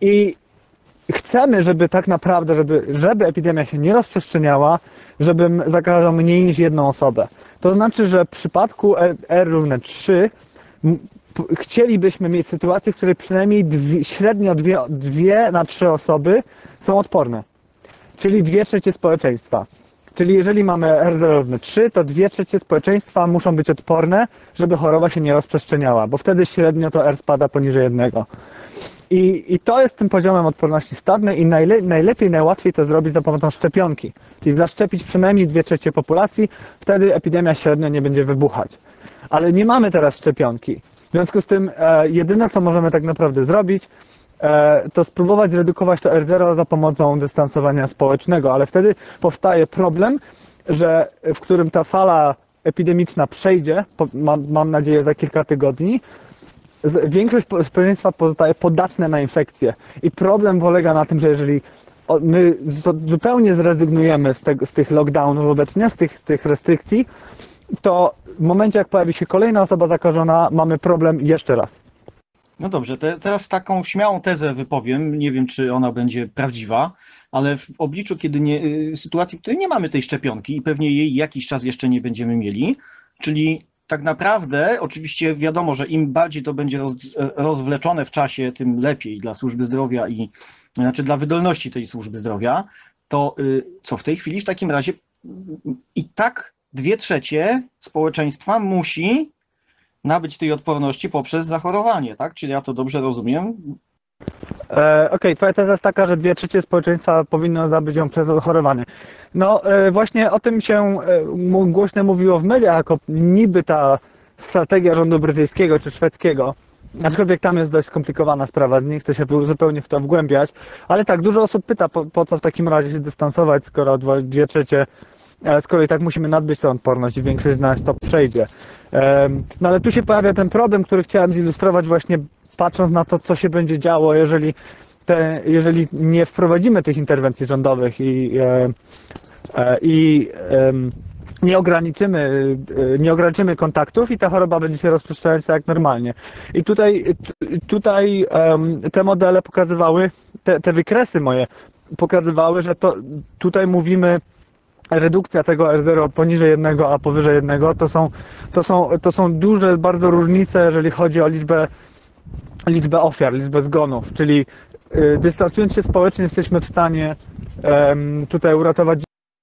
I chcemy, żeby tak naprawdę, żeby, żeby epidemia się nie rozprzestrzeniała, żebym zakażał mniej niż jedną osobę. To znaczy, że w przypadku R, R równe trzy chcielibyśmy mieć sytuację, w której przynajmniej dwie, średnio dwie, dwie na trzy osoby są odporne. Czyli dwie trzecie społeczeństwa. Czyli jeżeli mamy R zero równe trzy, to dwie trzecie społeczeństwa muszą być odporne, żeby choroba się nie rozprzestrzeniała, bo wtedy średnio to R spada poniżej jednego. I, I to jest tym poziomem odporności stadnej i najle, najlepiej, najłatwiej to zrobić za pomocą szczepionki. Czyli zaszczepić przynajmniej dwie trzecie populacji, wtedy epidemia średnio nie będzie wybuchać. Ale nie mamy teraz szczepionki. W związku z tym e, jedyne, co możemy tak naprawdę zrobić, e, to spróbować zredukować to R zero za pomocą dystansowania społecznego. Ale wtedy powstaje problem, że w którym ta fala epidemiczna przejdzie, po, mam, mam nadzieję za kilka tygodni, większość społeczeństwa pozostaje podatne na infekcje i problem polega na tym, że jeżeli my zupełnie zrezygnujemy z, tego, z tych lockdownów obecnie, z tych, z tych restrykcji, to w momencie, jak pojawi się kolejna osoba zakażona, mamy problem jeszcze raz. No dobrze, te, teraz taką śmiałą tezę wypowiem, nie wiem, czy ona będzie prawdziwa, ale w obliczu kiedy nie, sytuacji, w której nie mamy tej szczepionki i pewnie jej jakiś czas jeszcze nie będziemy mieli, czyli tak naprawdę, oczywiście wiadomo, że im bardziej to będzie roz, rozwleczone w czasie, tym lepiej dla służby zdrowia i znaczy dla wydolności tej służby zdrowia, to co w tej chwili w takim razie i tak dwie trzecie społeczeństwa musi nabyć tej odporności poprzez zachorowanie, tak? Czy ja to dobrze rozumiem? E, Okej, okay, twoja teza jest taka, że dwie trzecie społeczeństwa powinno zabyć ją przez zachorowanie. No e, właśnie o tym się e, głośno mówiło w mediach, jako niby ta strategia rządu brytyjskiego czy szwedzkiego, aczkolwiek tam jest dość skomplikowana sprawa, nie chcę się zupełnie w to wgłębiać, ale tak, dużo osób pyta, po, po co w takim razie się dystansować, skoro dwie trzecie, e, skoro i tak musimy nadbyć tę odporność i większość z nas to przejdzie. E, no ale tu się pojawia ten problem, który chciałem zilustrować właśnie patrząc na to, co się będzie działo, jeżeli, te, jeżeli nie wprowadzimy tych interwencji rządowych i, e, e, i e, nie, ograniczymy, e, nie ograniczymy kontaktów i ta choroba będzie się rozprzestrzeniać tak jak normalnie. I tutaj, t, tutaj e, te modele pokazywały, te, te wykresy moje pokazywały, że to tutaj mówimy, redukcja tego R zero poniżej jednego, a powyżej jednego, to są, to są, to są duże bardzo różnice, jeżeli chodzi o liczbę liczbę ofiar, liczbę zgonów, czyli y, dystansując się społecznie jesteśmy w stanie y, tutaj uratować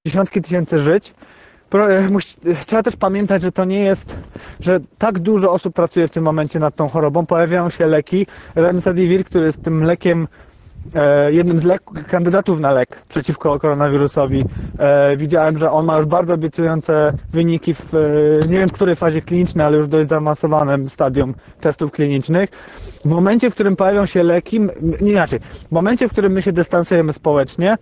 dziesiątki tysięcy żyć. Pro, y, musi, y, trzeba też pamiętać, że to nie jest, że tak dużo osób pracuje w tym momencie nad tą chorobą. Pojawiają się leki. Remdesivir, który jest tym lekiem jednym z lek- kandydatów na lek przeciwko koronawirusowi. E, widziałem, że on ma już bardzo obiecujące wyniki w, e, nie wiem, w której fazie klinicznej, ale już dość zaawansowanym stadium testów klinicznych. W momencie, w którym pojawią się leki, nie inaczej, w momencie, w którym my się dystansujemy społecznie,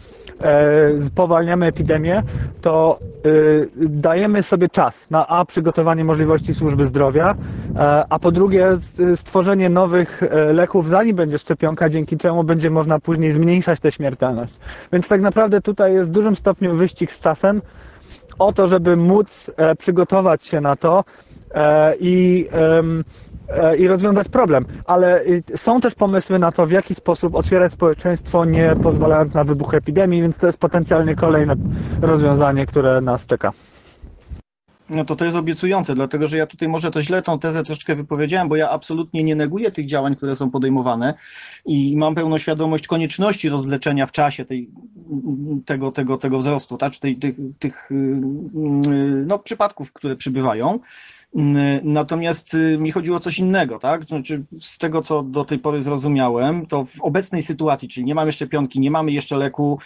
e, spowalniamy epidemię, to e, dajemy sobie czas na a. przygotowanie możliwości służby zdrowia, e, a po drugie stworzenie nowych leków, zanim będzie szczepionka, dzięki czemu będzie można później zmniejszać tę śmiertelność. Więc tak naprawdę tutaj jest w dużym stopniu wyścig z czasem o to, żeby móc e, przygotować się na to e, i, e, i rozwiązać problem. Ale są też pomysły na to, w jaki sposób otwierać społeczeństwo, nie pozwalając na wybuch epidemii, więc to jest potencjalnie kolejne rozwiązanie, które nas czeka. No to to jest obiecujące, dlatego że ja tutaj może to źle tą tezę troszeczkę wypowiedziałem, bo ja absolutnie nie neguję tych działań, które są podejmowane i mam pełną świadomość konieczności rozwleczenia w czasie tej, tego, tego, tego wzrostu, tak? Tej, tych, tych no, przypadków, które przybywają. Natomiast mi chodziło o coś innego, tak? Znaczy, z tego, co do tej pory zrozumiałem, to w obecnej sytuacji, czyli nie mamy szczepionki, nie mamy jeszcze leku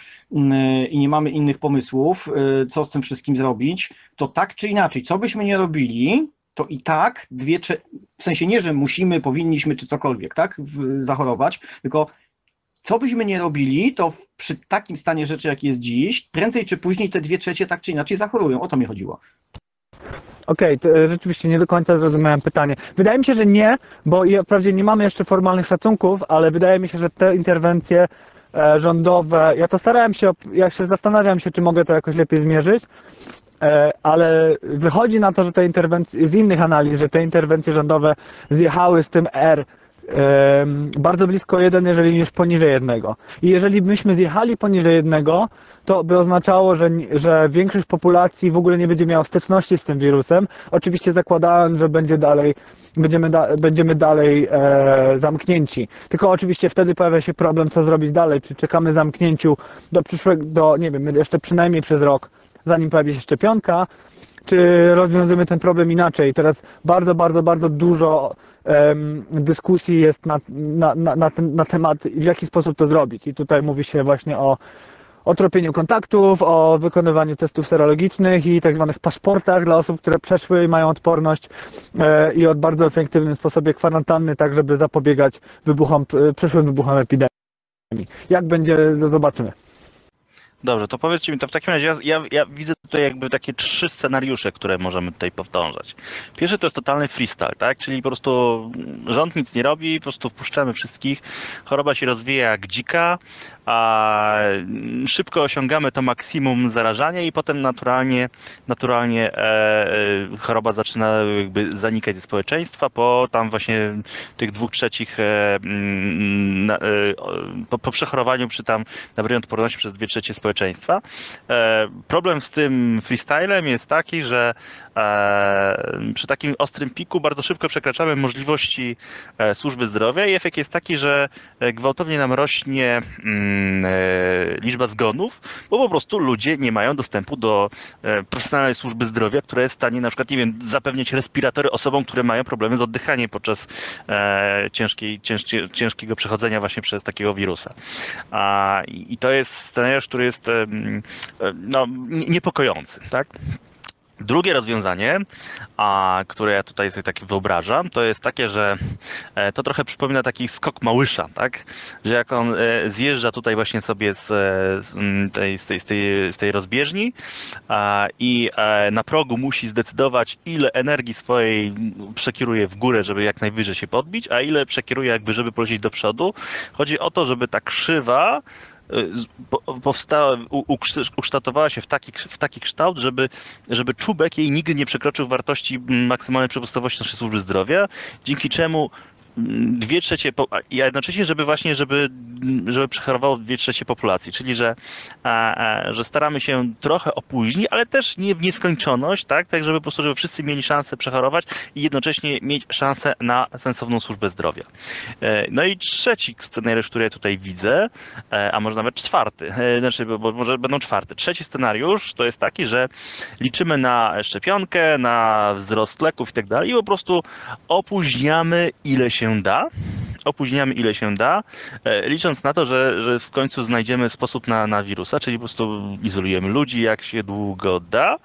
i nie mamy innych pomysłów, co z tym wszystkim zrobić, to tak czy inaczej, co byśmy nie robili, to i tak dwie, w sensie nie, że musimy, powinniśmy czy cokolwiek, tak? Zachorować, tylko co byśmy nie robili, to przy takim stanie rzeczy, jaki jest dziś, prędzej czy później te dwie trzecie tak czy inaczej zachorują. O to mi chodziło. Okej, okay, rzeczywiście nie do końca zrozumiałem pytanie. Wydaje mi się, że nie, bo wprawdzie nie mamy jeszcze formalnych szacunków, ale wydaje mi się, że te interwencje rządowe, ja to starałem się, ja się zastanawiam się, czy mogę to jakoś lepiej zmierzyć, ale wychodzi na to, że te interwencje, z innych analiz, że te interwencje rządowe zjechały z tym R bardzo blisko jeden, jeżeli już poniżej jednego. I jeżeli byśmy zjechali poniżej jednego, to by oznaczało, że, że większość populacji w ogóle nie będzie miała styczności z tym wirusem. Oczywiście zakładając, że będzie dalej, będziemy, da, będziemy dalej e, zamknięci. Tylko oczywiście wtedy pojawia się problem, co zrobić dalej. Czy czekamy zamknięciu do przyszłego, do, nie wiem, jeszcze przynajmniej przez rok, zanim pojawi się szczepionka, czy rozwiązujemy ten problem inaczej. Teraz bardzo, bardzo, bardzo dużo dyskusji jest na, na, na, na, ten, na temat, w jaki sposób to zrobić. I tutaj mówi się właśnie o, o tropieniu kontaktów, o wykonywaniu testów serologicznych i tak zwanych paszportach dla osób, które przeszły i mają odporność e, i o bardzo efektywnym sposobie kwarantanny, tak żeby zapobiegać wybuchom, przyszłym wybuchom epidemii. Jak będzie, to zobaczymy. Dobrze, to powiedzcie mi, to w takim razie ja, ja, ja widzę tutaj jakby takie trzy scenariusze, które możemy tutaj powtarzać. Pierwszy to jest totalny freestyle, tak? Czyli po prostu rząd nic nie robi, po prostu wpuszczamy wszystkich, choroba się rozwija jak dzika, a szybko osiągamy to maksimum zarażania i potem naturalnie, naturalnie e, e, choroba zaczyna jakby zanikać ze społeczeństwa po tam właśnie tych dwóch trzecich, e, na, e, po, po przechorowaniu przy tam nabraniu odporności przez dwie trzecie społeczeństwa. społeczeństwa. Problem z tym freestylem jest taki, że przy takim ostrym piku bardzo szybko przekraczamy możliwości służby zdrowia i efekt jest taki, że gwałtownie nam rośnie liczba zgonów, bo po prostu ludzie nie mają dostępu do profesjonalnej służby zdrowia, która jest w stanie na przykład, nie wiem, zapewniać respiratory osobom, które mają problemy z oddychaniem podczas ciężkiej, ciężkie, ciężkiego przechodzenia właśnie przez takiego wirusa. I to jest scenariusz, który jest no, niepokojący, tak? Drugie rozwiązanie, a, które ja tutaj sobie tak wyobrażam, to jest takie, że e, to trochę przypomina taki skok Małysza, tak? Że jak on e, zjeżdża tutaj właśnie sobie z, z, tej, z, tej, z, tej, z tej rozbieżni a, i e, na progu musi zdecydować, ile energii swojej przekieruje w górę, żeby jak najwyżej się podbić, a ile przekieruje jakby, żeby polecieć do przodu. Chodzi o to, żeby ta krzywa powstała, ukształtowała się w taki, w taki kształt, żeby, żeby czubek jej nigdy nie przekroczył wartości maksymalnej przepustowości naszej służby zdrowia, dzięki czemu dwie trzecie, a jednocześnie, żeby właśnie, żeby, żeby przechorowało dwie trzecie populacji, czyli że, że staramy się trochę opóźnić, ale też nie w nieskończoność, tak, tak żeby po prostu, żeby wszyscy mieli szansę przechorować i jednocześnie mieć szansę na sensowną służbę zdrowia. No i trzeci scenariusz, który ja tutaj widzę, a może nawet czwarty, znaczy, bo może będą czwarty. Trzeci scenariusz to jest taki, że liczymy na szczepionkę, na wzrost leków i tak dalej i po prostu opóźniamy ile się da, opóźniamy ile się da, licząc na to, że, że w końcu znajdziemy sposób na, na wirusa, czyli po prostu izolujemy ludzi jak się długo da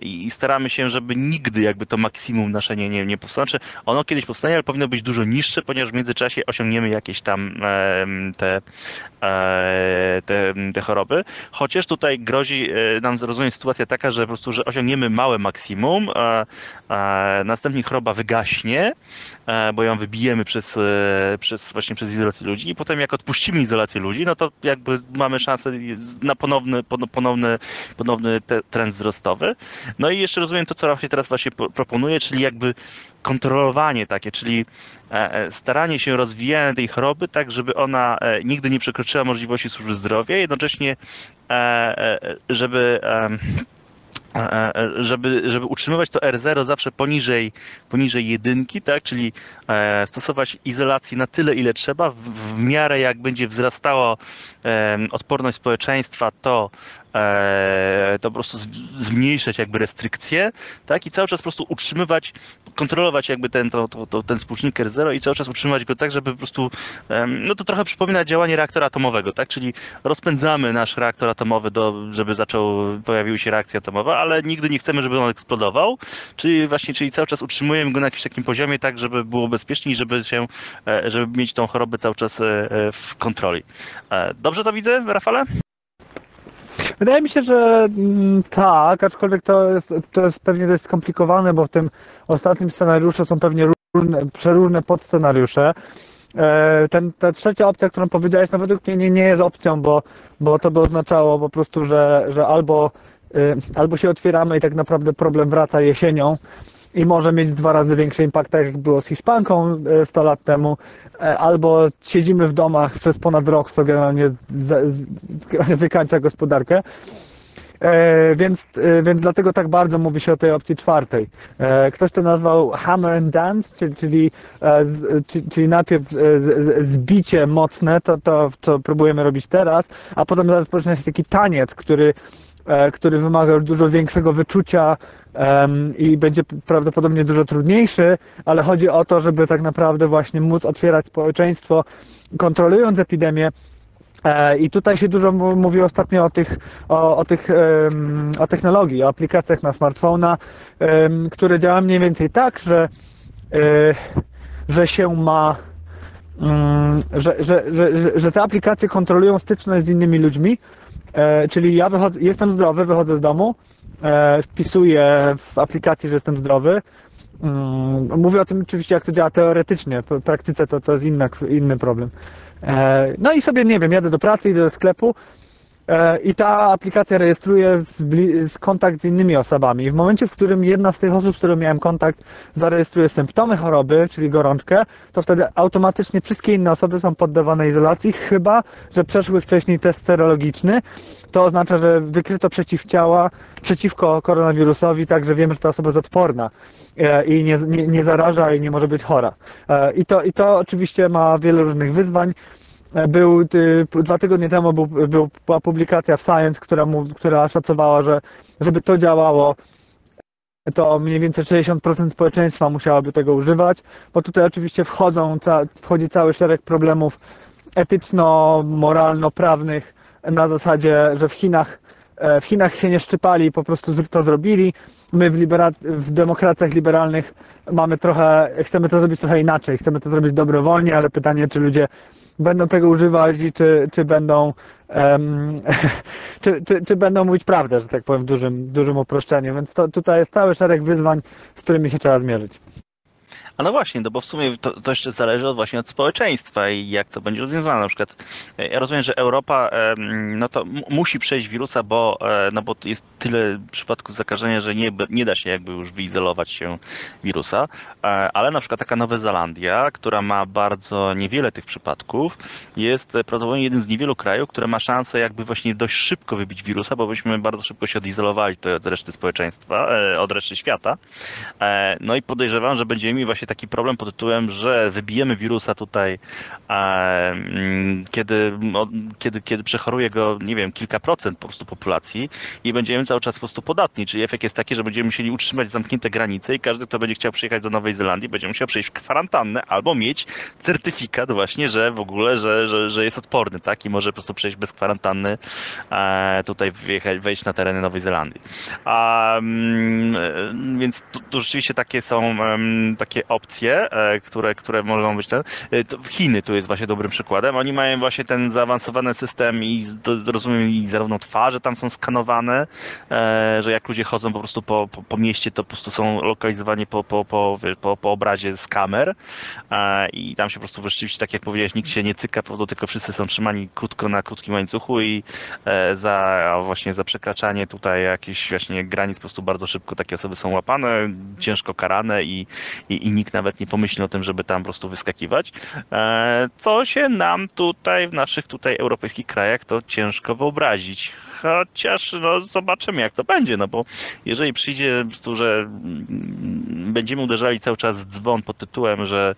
i staramy się, żeby nigdy jakby to maksimum nasze nie, nie, nie powstało. Znaczy ono kiedyś powstanie, ale powinno być dużo niższe, ponieważ w międzyczasie osiągniemy jakieś tam te, te, te choroby. Chociaż tutaj grozi nam zrozumieć sytuacja taka, że po prostu że osiągniemy małe maksimum, następnie choroba wygaśnie, bo ją wybijemy przez, przez, właśnie przez izolację ludzi i potem jak odpuścimy izolację ludzi, no to jakby mamy szansę na ponowny, ponowny, ponowny te, trend wzrostowy. No i jeszcze rozumiem to, co Rafał teraz właśnie proponuje, czyli jakby kontrolowanie takie, czyli staranie się rozwijania tej choroby tak, żeby ona nigdy nie przekroczyła możliwości służby zdrowia, jednocześnie żeby Żeby, żeby utrzymywać to R zero zawsze poniżej, poniżej jedynki, tak? Czyli stosować izolację na tyle, ile trzeba. W, w miarę jak będzie wzrastała odporność społeczeństwa, to to po prostu zmniejszać jakby restrykcje, tak? I cały czas po prostu utrzymywać, kontrolować jakby ten, to, to, to, ten współczynnik R zero i cały czas utrzymywać go tak, żeby po prostu, no to trochę przypomina działanie reaktora atomowego, tak? Czyli rozpędzamy nasz reaktor atomowy, do, żeby zaczął, pojawiły się reakcje atomowe, ale nigdy nie chcemy, żeby on eksplodował, czyli właśnie, czyli cały czas utrzymujemy go na jakimś takim poziomie, tak, żeby było bezpiecznie i żeby się, żeby mieć tą chorobę cały czas w kontroli. Dobrze to widzę, Rafale? Wydaje mi się, że tak, aczkolwiek to jest, to jest pewnie dość skomplikowane, bo w tym ostatnim scenariuszu są pewnie różne, przeróżne podscenariusze. Ten, ta trzecia opcja, którą powiedziałeś, no według mnie nie, nie jest opcją, bo, bo to by oznaczało po prostu, że, że albo, albo się otwieramy i tak naprawdę problem wraca jesienią i może mieć dwa razy większy impact, tak jak było z Hiszpanką sto lat temu, albo siedzimy w domach przez ponad rok, co generalnie wykańcza gospodarkę, więc, więc dlatego tak bardzo mówi się o tej opcji czwartej. Ktoś to nazwał hammer and dance, czyli, czyli, czyli najpierw zbicie mocne, to, to co próbujemy robić teraz, a potem rozpoczyna się taki taniec, który który wymaga już dużo większego wyczucia um, i będzie prawdopodobnie dużo trudniejszy, ale chodzi o to, żeby tak naprawdę właśnie móc otwierać społeczeństwo, kontrolując epidemię. E, I tutaj się dużo mówi ostatnio o tych, o, o tych um, o technologii, o aplikacjach na smartfona, um, które działają mniej więcej tak, że, y, że się ma um, że, że, że, że, że te aplikacje kontrolują styczność z innymi ludźmi. E, czyli ja wychodzę, jestem zdrowy, wychodzę z domu, e, wpisuję w aplikacji, że jestem zdrowy. Mm, mówię o tym oczywiście, jak to działa teoretycznie, w praktyce to, to jest inna, inny problem. E, no i sobie, nie wiem, jadę do pracy, idę do sklepu e, i ta aplikacja rejestruje z, z kontakt z innymi osobami. W momencie, w którym jedna z tych osób, z którą miałem kontakt, zarejestruje symptomy choroby, czyli gorączkę, to wtedy automatycznie wszystkie inne osoby są poddawane izolacji, chyba że przeszły wcześniej test serologiczny. To oznacza, że wykryto przeciwciała przeciwko koronawirusowi, także wiemy, że ta osoba jest odporna i nie, nie, nie zaraża i nie może być chora. I to, i to oczywiście ma wiele różnych wyzwań. Był, dwa tygodnie temu był, była publikacja w Science, która, mu, która szacowała, że żeby to działało, to mniej więcej sześćdziesiąt procent społeczeństwa musiałoby tego używać, bo tutaj oczywiście wchodzą, wchodzi cały szereg problemów etyczno-moralno-prawnych na zasadzie, że w Chinach, w Chinach się nie szczypali i po prostu to zrobili. My w, libera- w demokracjach liberalnych mamy trochę, chcemy to zrobić trochę inaczej, chcemy to zrobić dobrowolnie, ale pytanie, czy ludzie będą tego używać i czy, czy będą um, czy, czy, czy będą mówić prawdę, że tak powiem, w dużym, dużym uproszczeniu. Więc to, tutaj jest cały szereg wyzwań, z którymi się trzeba zmierzyć. A no właśnie, no bo w sumie to, to jeszcze zależy od, właśnie od społeczeństwa i jak to będzie rozwiązane. Na przykład ja rozumiem, że Europa no to m- musi przejść wirusa, bo, no bo jest tyle przypadków zakażenia, że nie, nie da się jakby już wyizolować się wirusa, ale na przykład taka Nowa Zelandia, która ma bardzo niewiele tych przypadków, jest prawdopodobnie jeden z niewielu krajów, które ma szansę jakby właśnie dość szybko wybić wirusa, bo byśmy bardzo szybko się odizolowali to od reszty społeczeństwa, od reszty świata. No i podejrzewam, że będziemy innymi właśnie taki problem pod tytułem, że wybijemy wirusa tutaj, e, kiedy, o, kiedy, kiedy przechoruje go, nie wiem, kilka procent po prostu populacji i będziemy cały czas po prostu podatni, czyli efekt jest taki, że będziemy musieli utrzymać zamknięte granice i każdy, kto będzie chciał przyjechać do Nowej Zelandii, będzie musiał przejść w kwarantannę albo mieć certyfikat właśnie, że w ogóle, że, że, że jest odporny, tak, i może po prostu przejść bez kwarantanny, e, tutaj wjechać, wejść na tereny Nowej Zelandii. A, więc tu, tu rzeczywiście takie są takie opcje, które, które mogą być ten. Chiny tu jest właśnie dobrym przykładem. Oni mają właśnie ten zaawansowany system i rozumiem, i zarówno twarze tam są skanowane, że jak ludzie chodzą po prostu po, po, po mieście, to po prostu są lokalizowani po, po, po, po, po obrazie z kamer i tam się po prostu rzeczywiście, tak jak powiedziałeś, nikt się nie cyka, po prostu tylko wszyscy są trzymani krótko na krótkim łańcuchu i za właśnie za przekraczanie tutaj jakichś właśnie granic po prostu bardzo szybko takie osoby są łapane, ciężko karane i, i, i nikt nawet nie pomyśli o tym, żeby tam po prostu wyskakiwać. Co się nam tutaj w naszych tutaj europejskich krajach to ciężko wyobrazić. Chociaż no, zobaczymy, jak to będzie, no bo jeżeli przyjdzie po prostu, że będziemy uderzali cały czas w dzwon pod tytułem, że,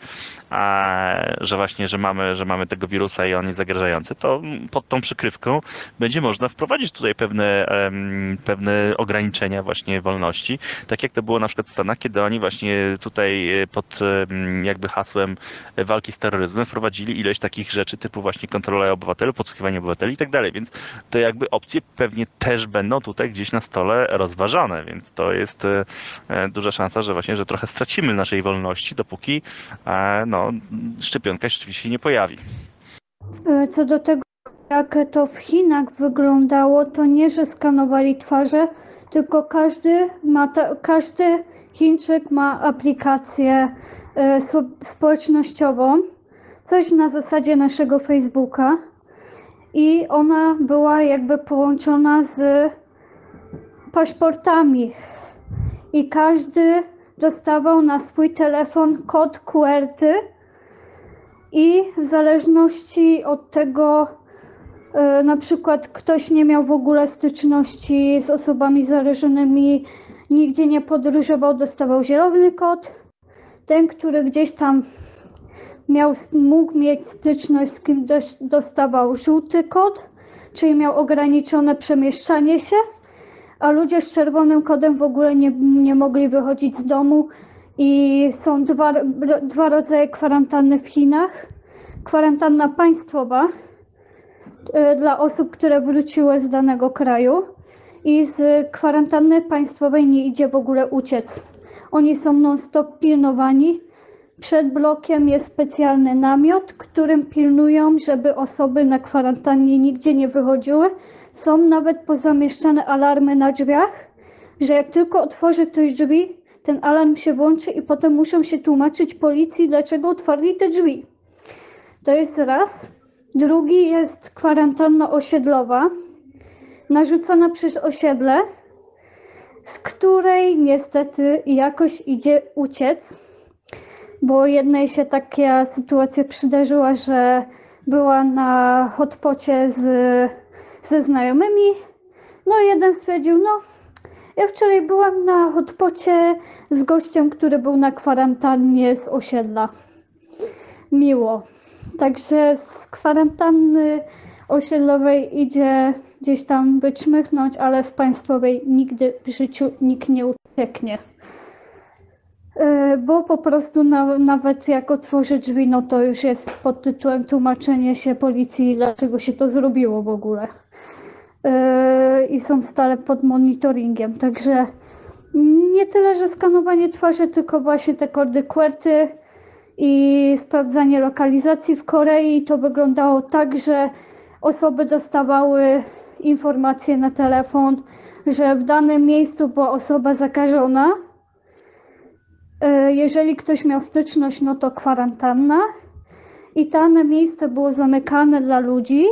a, że właśnie, że mamy, że mamy tego wirusa i on jest zagrażający, to pod tą przykrywką będzie można wprowadzić tutaj pewne, um, pewne ograniczenia właśnie wolności, tak jak to było na przykład w Stanach, kiedy oni właśnie tutaj pod jakby hasłem walki z terroryzmem wprowadzili ileś takich rzeczy typu właśnie kontrola obywateli, podsłuchiwanie obywateli i tak dalej, więc to jakby opcje pewnie też będą tutaj gdzieś na stole rozważane, więc to jest duża szansa, że właśnie, że trochę stracimy naszej wolności, dopóki no, szczepionka rzeczywiście się nie pojawi. Co do tego, jak to w Chinach wyglądało, to nie, że skanowali twarze, tylko każdy ma ta, każdy Chińczyk ma aplikację y, so, społecznościową, coś na zasadzie naszego Facebooka i ona była jakby połączona z paszportami i każdy dostawał na swój telefon kod Q R-ty i w zależności od tego, na przykład ktoś nie miał w ogóle styczności z osobami zarażonymi, nigdzie nie podróżował, dostawał zielony kod. Ten, który gdzieś tam miał, mógł mieć styczność z kim, dostawał żółty kod, czyli miał ograniczone przemieszczanie się, a ludzie z czerwonym kodem w ogóle nie, nie mogli wychodzić z domu i są dwa, dwa rodzaje kwarantanny w Chinach. Kwarantanna państwowa dla osób, które wróciły z danego kraju i z kwarantanny państwowej nie idzie w ogóle uciec. Oni są non-stop pilnowani. Przed blokiem jest specjalny namiot, którym pilnują, żeby osoby na kwarantannie nigdzie nie wychodziły. Są nawet pozamieszczane alarmy na drzwiach, że jak tylko otworzy ktoś drzwi, ten alarm się włączy i potem muszą się tłumaczyć policji, dlaczego otwarli te drzwi. To jest raz. Drugi jest kwarantanna osiedlowa, narzucona przez osiedle, z której niestety jakoś idzie uciec, bo jednej się taka sytuacja przydarzyła, że była na hotpocie z, ze znajomymi. No jeden stwierdził, no ja wczoraj byłam na hotpocie z gościem, który był na kwarantannie z osiedla. Miło. Także z kwarantanny osiedlowej idzie gdzieś tam wyczmychnąć, ale z państwowej nigdy w życiu nikt nie ucieknie. Bo po prostu na, nawet jak otworzy drzwi, no to już jest pod tytułem tłumaczenie się policji, dlaczego się to zrobiło w ogóle. I są stale pod monitoringiem. Także nie tyle, że skanowanie twarzy, tylko właśnie te kody Q R-ty, i sprawdzanie lokalizacji w Korei to wyglądało tak, że osoby dostawały informacje na telefon, że w danym miejscu była osoba zakażona. Jeżeli ktoś miał styczność, no to kwarantanna. I dane miejsce było zamykane dla ludzi.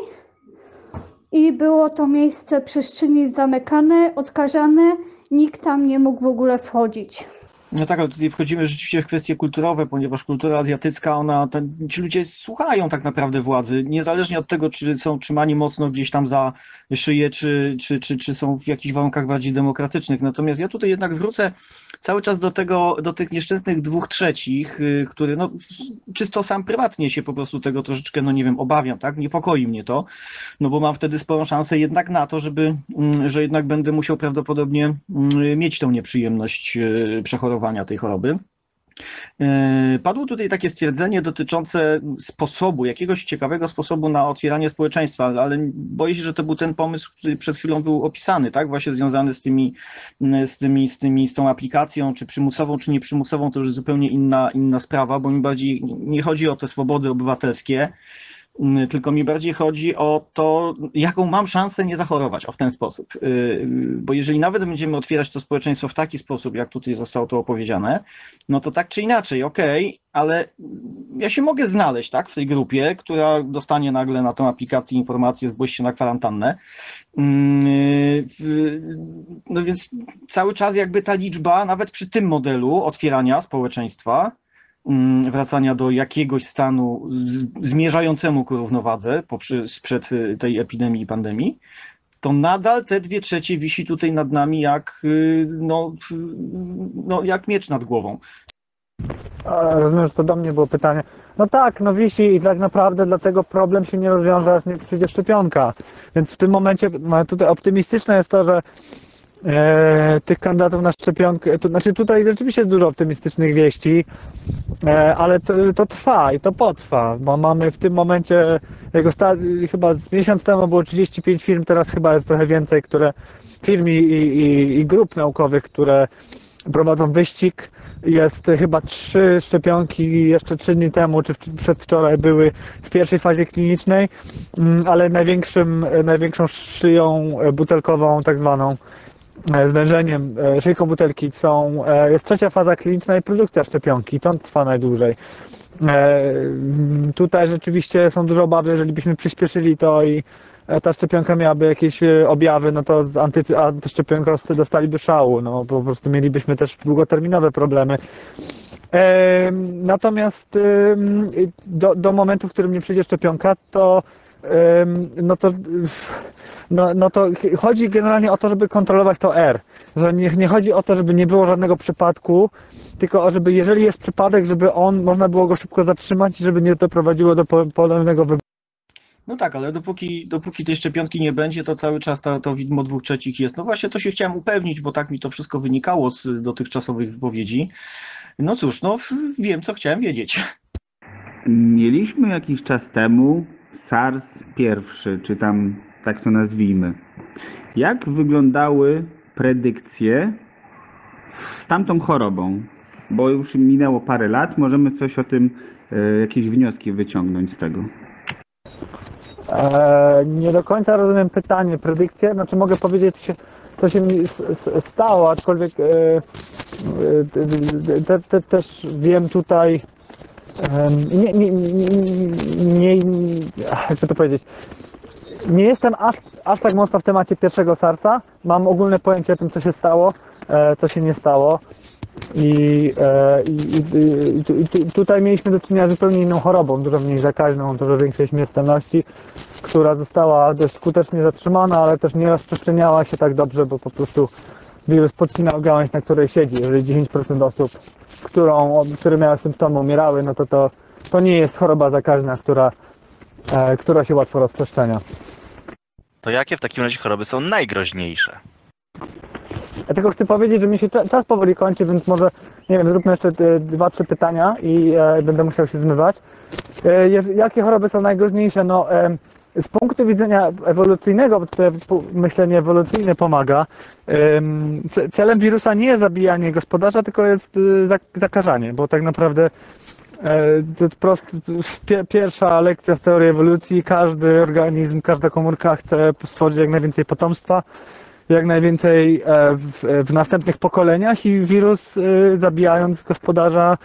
I było to miejsce przestrzeni zamykane, odkażane. Nikt tam nie mógł w ogóle wchodzić. No tak, ale tutaj wchodzimy rzeczywiście w kwestie kulturowe, ponieważ kultura azjatycka, ona, ten, ci ludzie słuchają tak naprawdę władzy, niezależnie od tego, czy są trzymani mocno gdzieś tam za szyję, czy, czy, czy, czy są w jakichś warunkach bardziej demokratycznych. Natomiast ja tutaj jednak wrócę cały czas do tego, do tych nieszczęsnych dwóch trzecich, które no, czysto sam prywatnie się po prostu tego troszeczkę, no nie wiem, obawiam, tak, niepokoi mnie to, no bo mam wtedy sporą szansę jednak na to, żeby, że jednak będę musiał prawdopodobnie mieć tą nieprzyjemność przechorowania tej choroby. Padło tutaj takie stwierdzenie dotyczące sposobu, jakiegoś ciekawego sposobu na otwieranie społeczeństwa, ale boję się, że to był ten pomysł, który przed chwilą był opisany, tak? Właśnie związany z tymi, z tymi, z tymi, z tą aplikacją, czy przymusową, czy nieprzymusową, to już zupełnie inna, inna sprawa, bo mi bardziej nie chodzi o te swobody obywatelskie, tylko mi bardziej chodzi o to, jaką mam szansę nie zachorować o w ten sposób. Bo jeżeli nawet będziemy otwierać to społeczeństwo w taki sposób, jak tutaj zostało to opowiedziane, no to tak czy inaczej, okej, okay, ale ja się mogę znaleźć tak, w tej grupie, która dostanie nagle na tą aplikację informację, zgłoś się na kwarantannę. No więc cały czas jakby ta liczba, nawet przy tym modelu otwierania społeczeństwa, wracania do jakiegoś stanu zmierzającemu ku równowadze sprzed tej epidemii i pandemii, to nadal te dwie trzecie wisi tutaj nad nami jak, no, no, jak miecz nad głową. Rozumiem, że to do mnie było pytanie. No tak, no wisi i tak naprawdę dlatego problem się nie rozwiąże, aż nie przyjdzie szczepionka. Więc w tym momencie tutaj optymistyczne jest to, że E, tych kandydatów na szczepionkę, to, znaczy tutaj rzeczywiście jest dużo optymistycznych wieści, e, ale to, to trwa i to potrwa, bo mamy w tym momencie, jego sta- chyba z miesiąc temu było trzydzieści pięć firm, teraz chyba jest trochę więcej, które firm i, i, i grup naukowych, które prowadzą wyścig. Jest chyba trzy szczepionki jeszcze trzy dni temu, czy przedwczoraj były w pierwszej fazie klinicznej, ale największym, największą szyją butelkową tak zwaną zwężeniem, szyjką butelki są, jest trzecia faza kliniczna i produkcja szczepionki, to trwa najdłużej. Tutaj rzeczywiście są duże obawy, jeżeli byśmy przyspieszyli to i ta szczepionka miałaby jakieś objawy, no to antyszczepionkowcy dostaliby szału, no po prostu mielibyśmy też długoterminowe problemy. Natomiast do, do momentu, w którym nie przyjdzie szczepionka, to no to, no, no to chodzi generalnie o to, żeby kontrolować to R, że nie, nie chodzi o to, żeby nie było żadnego przypadku, tylko żeby jeżeli jest przypadek, żeby on, można było go szybko zatrzymać i żeby nie doprowadziło do ponownego wyboru. No tak, ale dopóki, dopóki tej szczepionki nie będzie, to cały czas to, to widmo dwóch trzecich jest. No właśnie to się chciałem upewnić, bo tak mi to wszystko wynikało z dotychczasowych wypowiedzi. No cóż, no wiem, co chciałem wiedzieć. Mieliśmy jakiś czas temu SARS pierwszy, czy tam tak to nazwijmy. Jak wyglądały predykcje z tamtą chorobą? Bo już minęło parę lat, możemy coś o tym, jakieś wnioski wyciągnąć z tego. Eee, nie do końca rozumiem pytanie. Predykcje? Znaczy mogę powiedzieć, co się mi stało, aczkolwiek też wiem tutaj, Nie, nie, nie, nie, jak to powiedzieć, nie jestem aż, aż tak mocno w temacie pierwszego SARS-a, mam ogólne pojęcie o tym, co się stało, co się nie stało i, i, i, i tutaj mieliśmy do czynienia z zupełnie inną chorobą, dużo mniej zakaźną, dużo większej śmiertelności, która została dość skutecznie zatrzymana, ale też nie rozprzestrzeniała się tak dobrze, bo po prostu wirus podcinał gałąź, na której siedzi. Jeżeli dziesięć procent osób, którą, które miały symptomy, umierały, no to to, to nie jest choroba zakaźna, która, e, która się łatwo rozprzestrzenia. To jakie w takim razie choroby są najgroźniejsze? Ja tylko chcę powiedzieć, że mi się czas powoli kończy, więc może, nie wiem, zróbmy jeszcze dwa, trzy pytania i e, będę musiał się zmywać. E, jakie choroby są najgroźniejsze? No, e, z punktu widzenia ewolucyjnego, to myślenie ewolucyjne pomaga, celem wirusa nie jest zabijanie gospodarza, tylko jest zakażanie, bo tak naprawdę to jest prost, pierwsza lekcja z teorii ewolucji, każdy organizm, każda komórka chce stworzyć jak najwięcej potomstwa, jak najwięcej w, w następnych pokoleniach i wirus zabijając gospodarza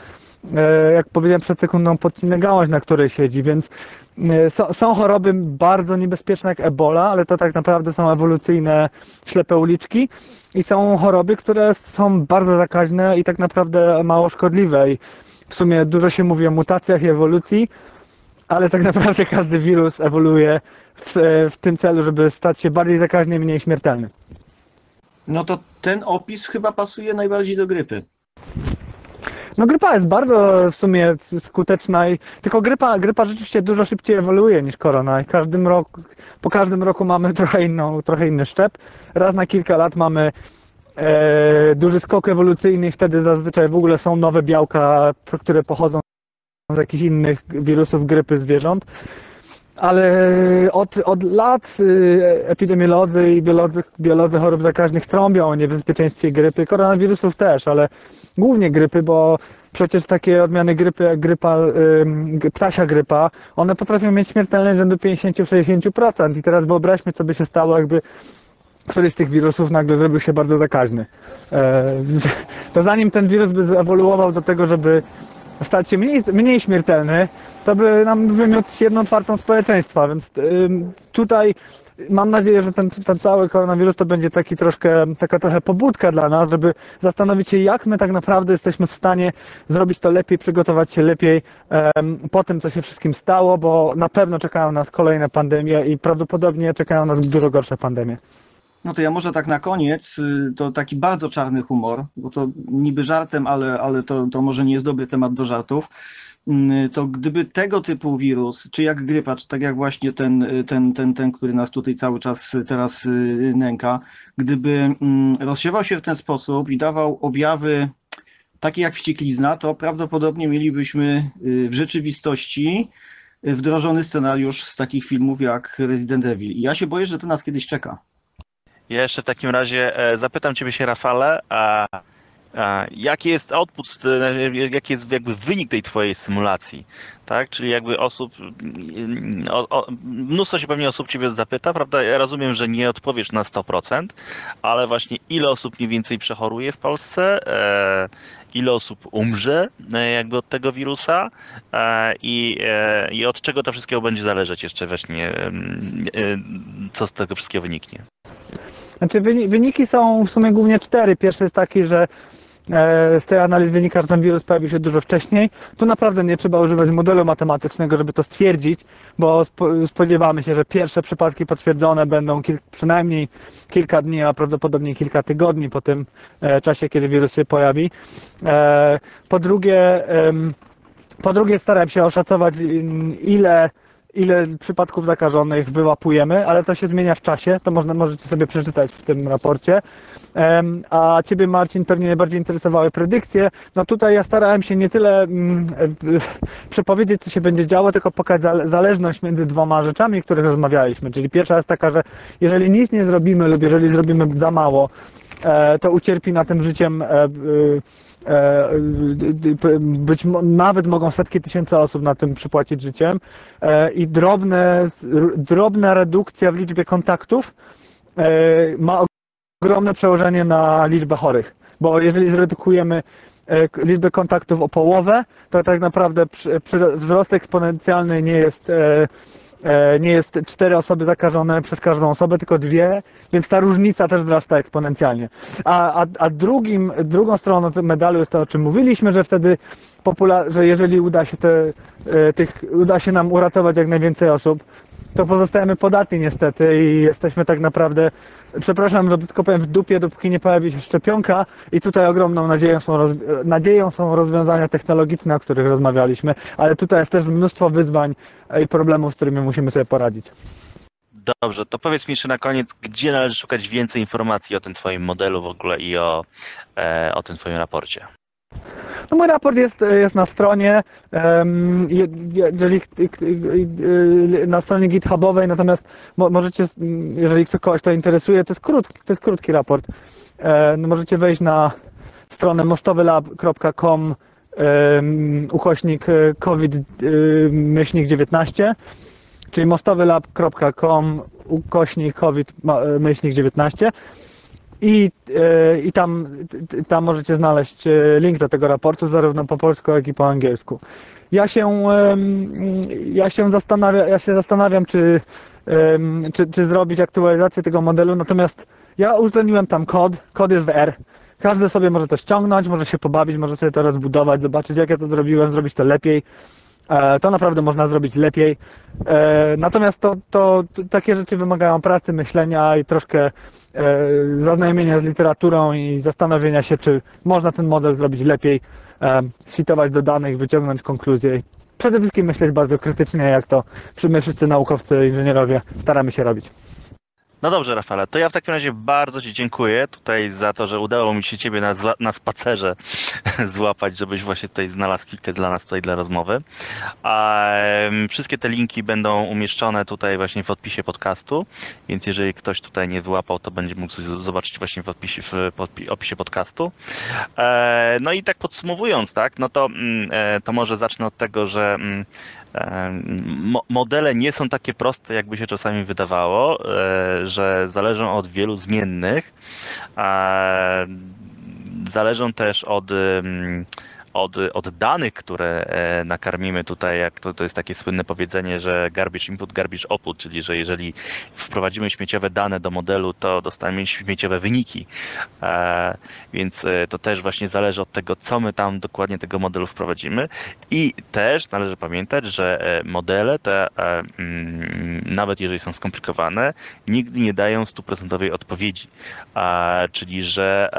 jak powiedziałem przed sekundą, podcinę gałąź, na której siedzi, więc są choroby bardzo niebezpieczne jak Ebola, ale to tak naprawdę są ewolucyjne ślepe uliczki i są choroby, które są bardzo zakaźne i tak naprawdę mało szkodliwe i w sumie dużo się mówi o mutacjach i ewolucji, ale tak naprawdę każdy wirus ewoluuje w, w tym celu, żeby stać się bardziej zakaźny i mniej śmiertelny. No to ten opis chyba pasuje najbardziej do grypy. No grypa jest bardzo w sumie skuteczna, i, tylko grypa, grypa rzeczywiście dużo szybciej ewoluuje niż korona. I każdym roku, po każdym roku mamy trochę, inną, trochę inny szczep. Raz na kilka lat mamy e, duży skok ewolucyjny i wtedy zazwyczaj w ogóle są nowe białka, które pochodzą z jakichś innych wirusów grypy zwierząt. Ale od, od lat epidemiolodzy i biolodzy, biolodzy chorób zakaźnych trąbią o niebezpieczeństwie grypy, koronawirusów też, ale głównie grypy, bo przecież takie odmiany grypy jak grypa, ptasia grypa, one potrafią mieć śmiertelność rzędu pięćdziesiąt do sześćdziesięciu procent i teraz wyobraźmy, co by się stało, jakby któryś z tych wirusów nagle zrobił się bardzo zakaźny. To zanim ten wirus by ewoluował do tego, żeby stać się mniej, mniej śmiertelny, to by nam wymiótł jedną czwartą społeczeństwa, więc tutaj mam nadzieję, że ten, ten cały koronawirus to będzie taki troszkę, taka trochę pobudka dla nas, żeby zastanowić się, jak my tak naprawdę jesteśmy w stanie zrobić to lepiej, przygotować się lepiej um, po tym, co się wszystkim stało, bo na pewno czekają nas kolejne pandemie i prawdopodobnie czekają nas dużo gorsze pandemie. No to ja może tak na koniec, to taki bardzo czarny humor, bo to niby żartem, ale, ale to, to może nie jest dobry temat do żartów. To gdyby tego typu wirus, czy jak grypa, czy tak jak właśnie ten, ten, ten, ten, który nas tutaj cały czas teraz nęka, gdyby rozsiewał się w ten sposób i dawał objawy takie jak wścieklizna, to prawdopodobnie mielibyśmy w rzeczywistości wdrożony scenariusz z takich filmów jak Resident Evil. I ja się boję, że to nas kiedyś czeka. Ja jeszcze w takim razie zapytam Ciebie się, Rafale, a, a jaki jest output, jaki jest jakby wynik tej Twojej symulacji, tak? Czyli jakby osób, o, o, mnóstwo się pewnie osób Ciebie zapyta, prawda? Ja rozumiem, że nie odpowiesz na sto procent, ale właśnie ile osób mniej więcej przechoruje w Polsce, e, ile osób umrze jakby od tego wirusa e, i, e, i od czego to wszystkiego będzie zależeć jeszcze właśnie, e, e, co z tego wszystkiego wyniknie? Znaczy wyniki są w sumie głównie cztery. Pierwszy jest taki, że z tej analizy wynika, że ten wirus pojawił się dużo wcześniej. Tu naprawdę nie trzeba używać modelu matematycznego, żeby to stwierdzić, bo spodziewamy się, że pierwsze przypadki potwierdzone będą kil- przynajmniej kilka dni, a prawdopodobnie kilka tygodni po tym czasie, kiedy wirus się pojawi. Po drugie, po drugie starałem się oszacować, ile ile przypadków zakażonych wyłapujemy, ale to się zmienia w czasie, to można, możecie sobie przeczytać w tym raporcie. A Ciebie, Marcin, pewnie najbardziej interesowały predykcje. No tutaj ja starałem się nie tyle przepowiedzieć, co się będzie działo, tylko pokazać zależność między dwoma rzeczami, o których rozmawialiśmy. Czyli pierwsza jest taka, że jeżeli nic nie zrobimy lub jeżeli zrobimy za mało, to ucierpi na tym życiem być nawet mogą setki tysięcy osób na tym przypłacić życiem i drobne, drobna redukcja w liczbie kontaktów ma ogromne przełożenie na liczbę chorych, bo jeżeli zredukujemy liczbę kontaktów o połowę, to tak naprawdę wzrost eksponencjalny nie jest nie jest cztery osoby zakażone przez każdą osobę, tylko dwie, więc ta różnica też wzrasta eksponencjalnie. A, a, a drugim, drugą stroną medalu jest to, o czym mówiliśmy, że wtedy, popula- że jeżeli uda się, te, tych, uda się nam uratować jak najwięcej osób, to pozostajemy podatni niestety i jesteśmy tak naprawdę, przepraszam, że tylko powiem, w dupie, dopóki nie pojawi się szczepionka i tutaj ogromną nadzieją są, roz, nadzieją są rozwiązania technologiczne, o których rozmawialiśmy, ale tutaj jest też mnóstwo wyzwań i problemów, z którymi musimy sobie poradzić. Dobrze, to powiedz mi jeszcze na koniec, gdzie należy szukać więcej informacji o tym Twoim modelu w ogóle i o, e, o tym Twoim raporcie? No mój raport jest, jest na stronie, um, jeżeli, na stronie GitHubowej, natomiast możecie, jeżeli kogoś to interesuje, to jest krótki, to jest krótki raport, um, możecie wejść na stronę mostowylab kropka com um, ukośnik COVID dziewiętnaście, czyli mostowylab kropka com ukośnik COVID dziewiętnaście. I, i tam, tam możecie znaleźć link do tego raportu, zarówno po polsku, jak i po angielsku. Ja się, ja się, zastanawia, ja się zastanawiam, czy, czy, czy zrobić aktualizację tego modelu, natomiast ja uwzględniłem tam kod, kod jest w R. Każdy sobie może to ściągnąć, może się pobawić, może sobie to rozbudować, zobaczyć, jak ja to zrobiłem, zrobić to lepiej. To naprawdę można zrobić lepiej. Natomiast to, to, to takie rzeczy wymagają pracy, myślenia i troszkę zaznajomienia z literaturą i zastanowienia się, czy można ten model zrobić lepiej, sfitować do danych, wyciągnąć konkluzje. Przede wszystkim myśleć bardzo krytycznie, jak to my wszyscy naukowcy, inżynierowie staramy się robić. No dobrze, Rafale, to ja w takim razie bardzo Ci dziękuję tutaj za to, że udało mi się Ciebie na, zla, na spacerze złapać, żebyś właśnie tutaj znalazł kilka dla nas tutaj dla rozmowy. A, wszystkie te linki będą umieszczone tutaj właśnie w odpisie podcastu, więc jeżeli ktoś tutaj nie wyłapał, to będzie mógł coś zobaczyć właśnie w odpisie, w opisie podcastu. E, no i tak podsumowując, tak, no to, to może zacznę od tego, że modele nie są takie proste, jakby się czasami wydawało, że zależą od wielu zmiennych, zależą też od, od, od danych, które nakarmimy tutaj, jak to, to jest takie słynne powiedzenie, że garbage input, garbage output, czyli że jeżeli wprowadzimy śmieciowe dane do modelu, to dostaniemy śmieciowe wyniki, więc to też właśnie zależy od tego, co my tam dokładnie tego modelu wprowadzimy. I też należy pamiętać, że modele te, nawet jeżeli są skomplikowane, nigdy nie dają stuprocentowej odpowiedzi, czyli że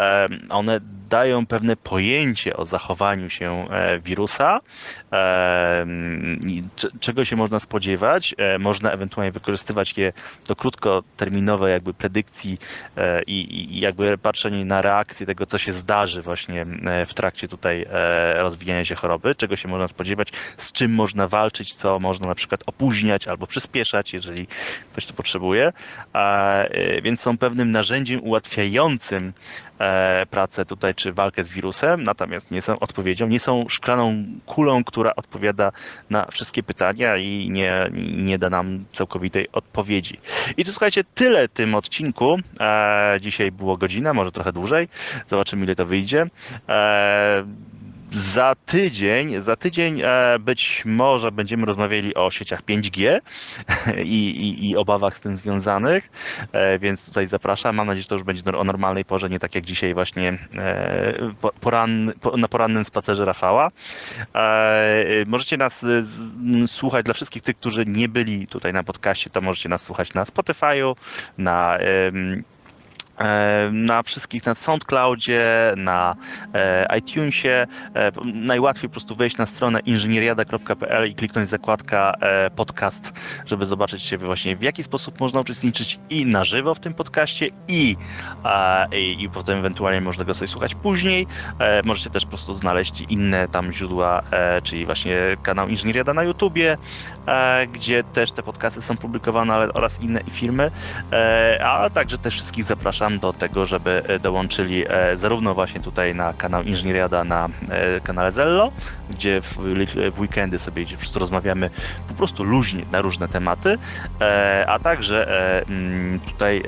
one dają pewne pojęcie o zachowaniu się wirusa, czego się można spodziewać, można ewentualnie wykorzystywać je do krótkoterminowej jakby predykcji i jakby patrzenie na reakcję tego, co się zdarzy właśnie w trakcie tutaj rozwijania się choroby, czego się można spodziewać, z czym można walczyć, co można na przykład opóźniać albo przyspieszać, jeżeli ktoś to potrzebuje, więc są pewnym narzędziem ułatwiającym pracę tutaj, czy walkę z wirusem, natomiast nie są odpowiedzią, nie są szklaną kulą, która odpowiada na wszystkie pytania i nie, nie da nam całkowitej odpowiedzi. I to słuchajcie, tyle w tym odcinku. Dzisiaj było godzina, może trochę dłużej. Zobaczymy, ile to wyjdzie. Za tydzień, za tydzień być może będziemy rozmawiali o sieciach pięć G i, i, i obawach z tym związanych, więc tutaj zapraszam. Mam nadzieję, że to już będzie o normalnej porze, nie tak jak dzisiaj właśnie poran, na porannym spacerze Rafała. Możecie nas słuchać, dla wszystkich tych, którzy nie byli tutaj na podcaście, to możecie nas słuchać na Spotify'u, na na wszystkich, na Soundcloudzie, na iTunesie. Najłatwiej po prostu wejść na stronę inżynieriada kropka pe el i kliknąć zakładka podcast, żeby zobaczyć właśnie, w jaki sposób można uczestniczyć i na żywo w tym podcaście i, i, i potem ewentualnie można go sobie słuchać później. Możecie też po prostu znaleźć inne tam źródła, czyli właśnie kanał Inżynieriada na YouTubie, gdzie też te podcasty są publikowane, ale oraz inne firmy, a także też wszystkich zapraszam do tego, żeby dołączyli zarówno właśnie tutaj na kanał Inżynieriada, na kanale Zello, gdzie w, w weekendy sobie po prostu rozmawiamy po prostu luźnie na różne tematy, a także tutaj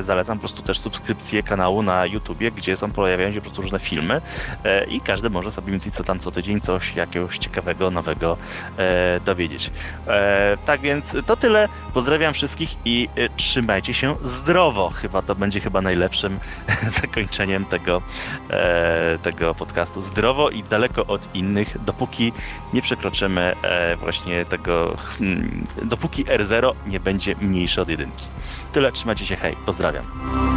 zalecam po prostu też subskrypcję kanału na YouTubie, gdzie są, pojawiają się po prostu różne filmy i każdy może sobie mieć co tam co tydzień coś jakiegoś ciekawego, nowego dowiedzieć. Tak więc to tyle. Pozdrawiam wszystkich i trzymajcie się zdrowo. Chyba to będzie chyba najlepszym zakończeniem tego, e, tego podcastu. Zdrowo i daleko od innych, dopóki nie przekroczymy e, właśnie tego, hmm, dopóki R zero nie będzie mniejsze od jedynki. Tyle, trzymajcie się, hej, pozdrawiam.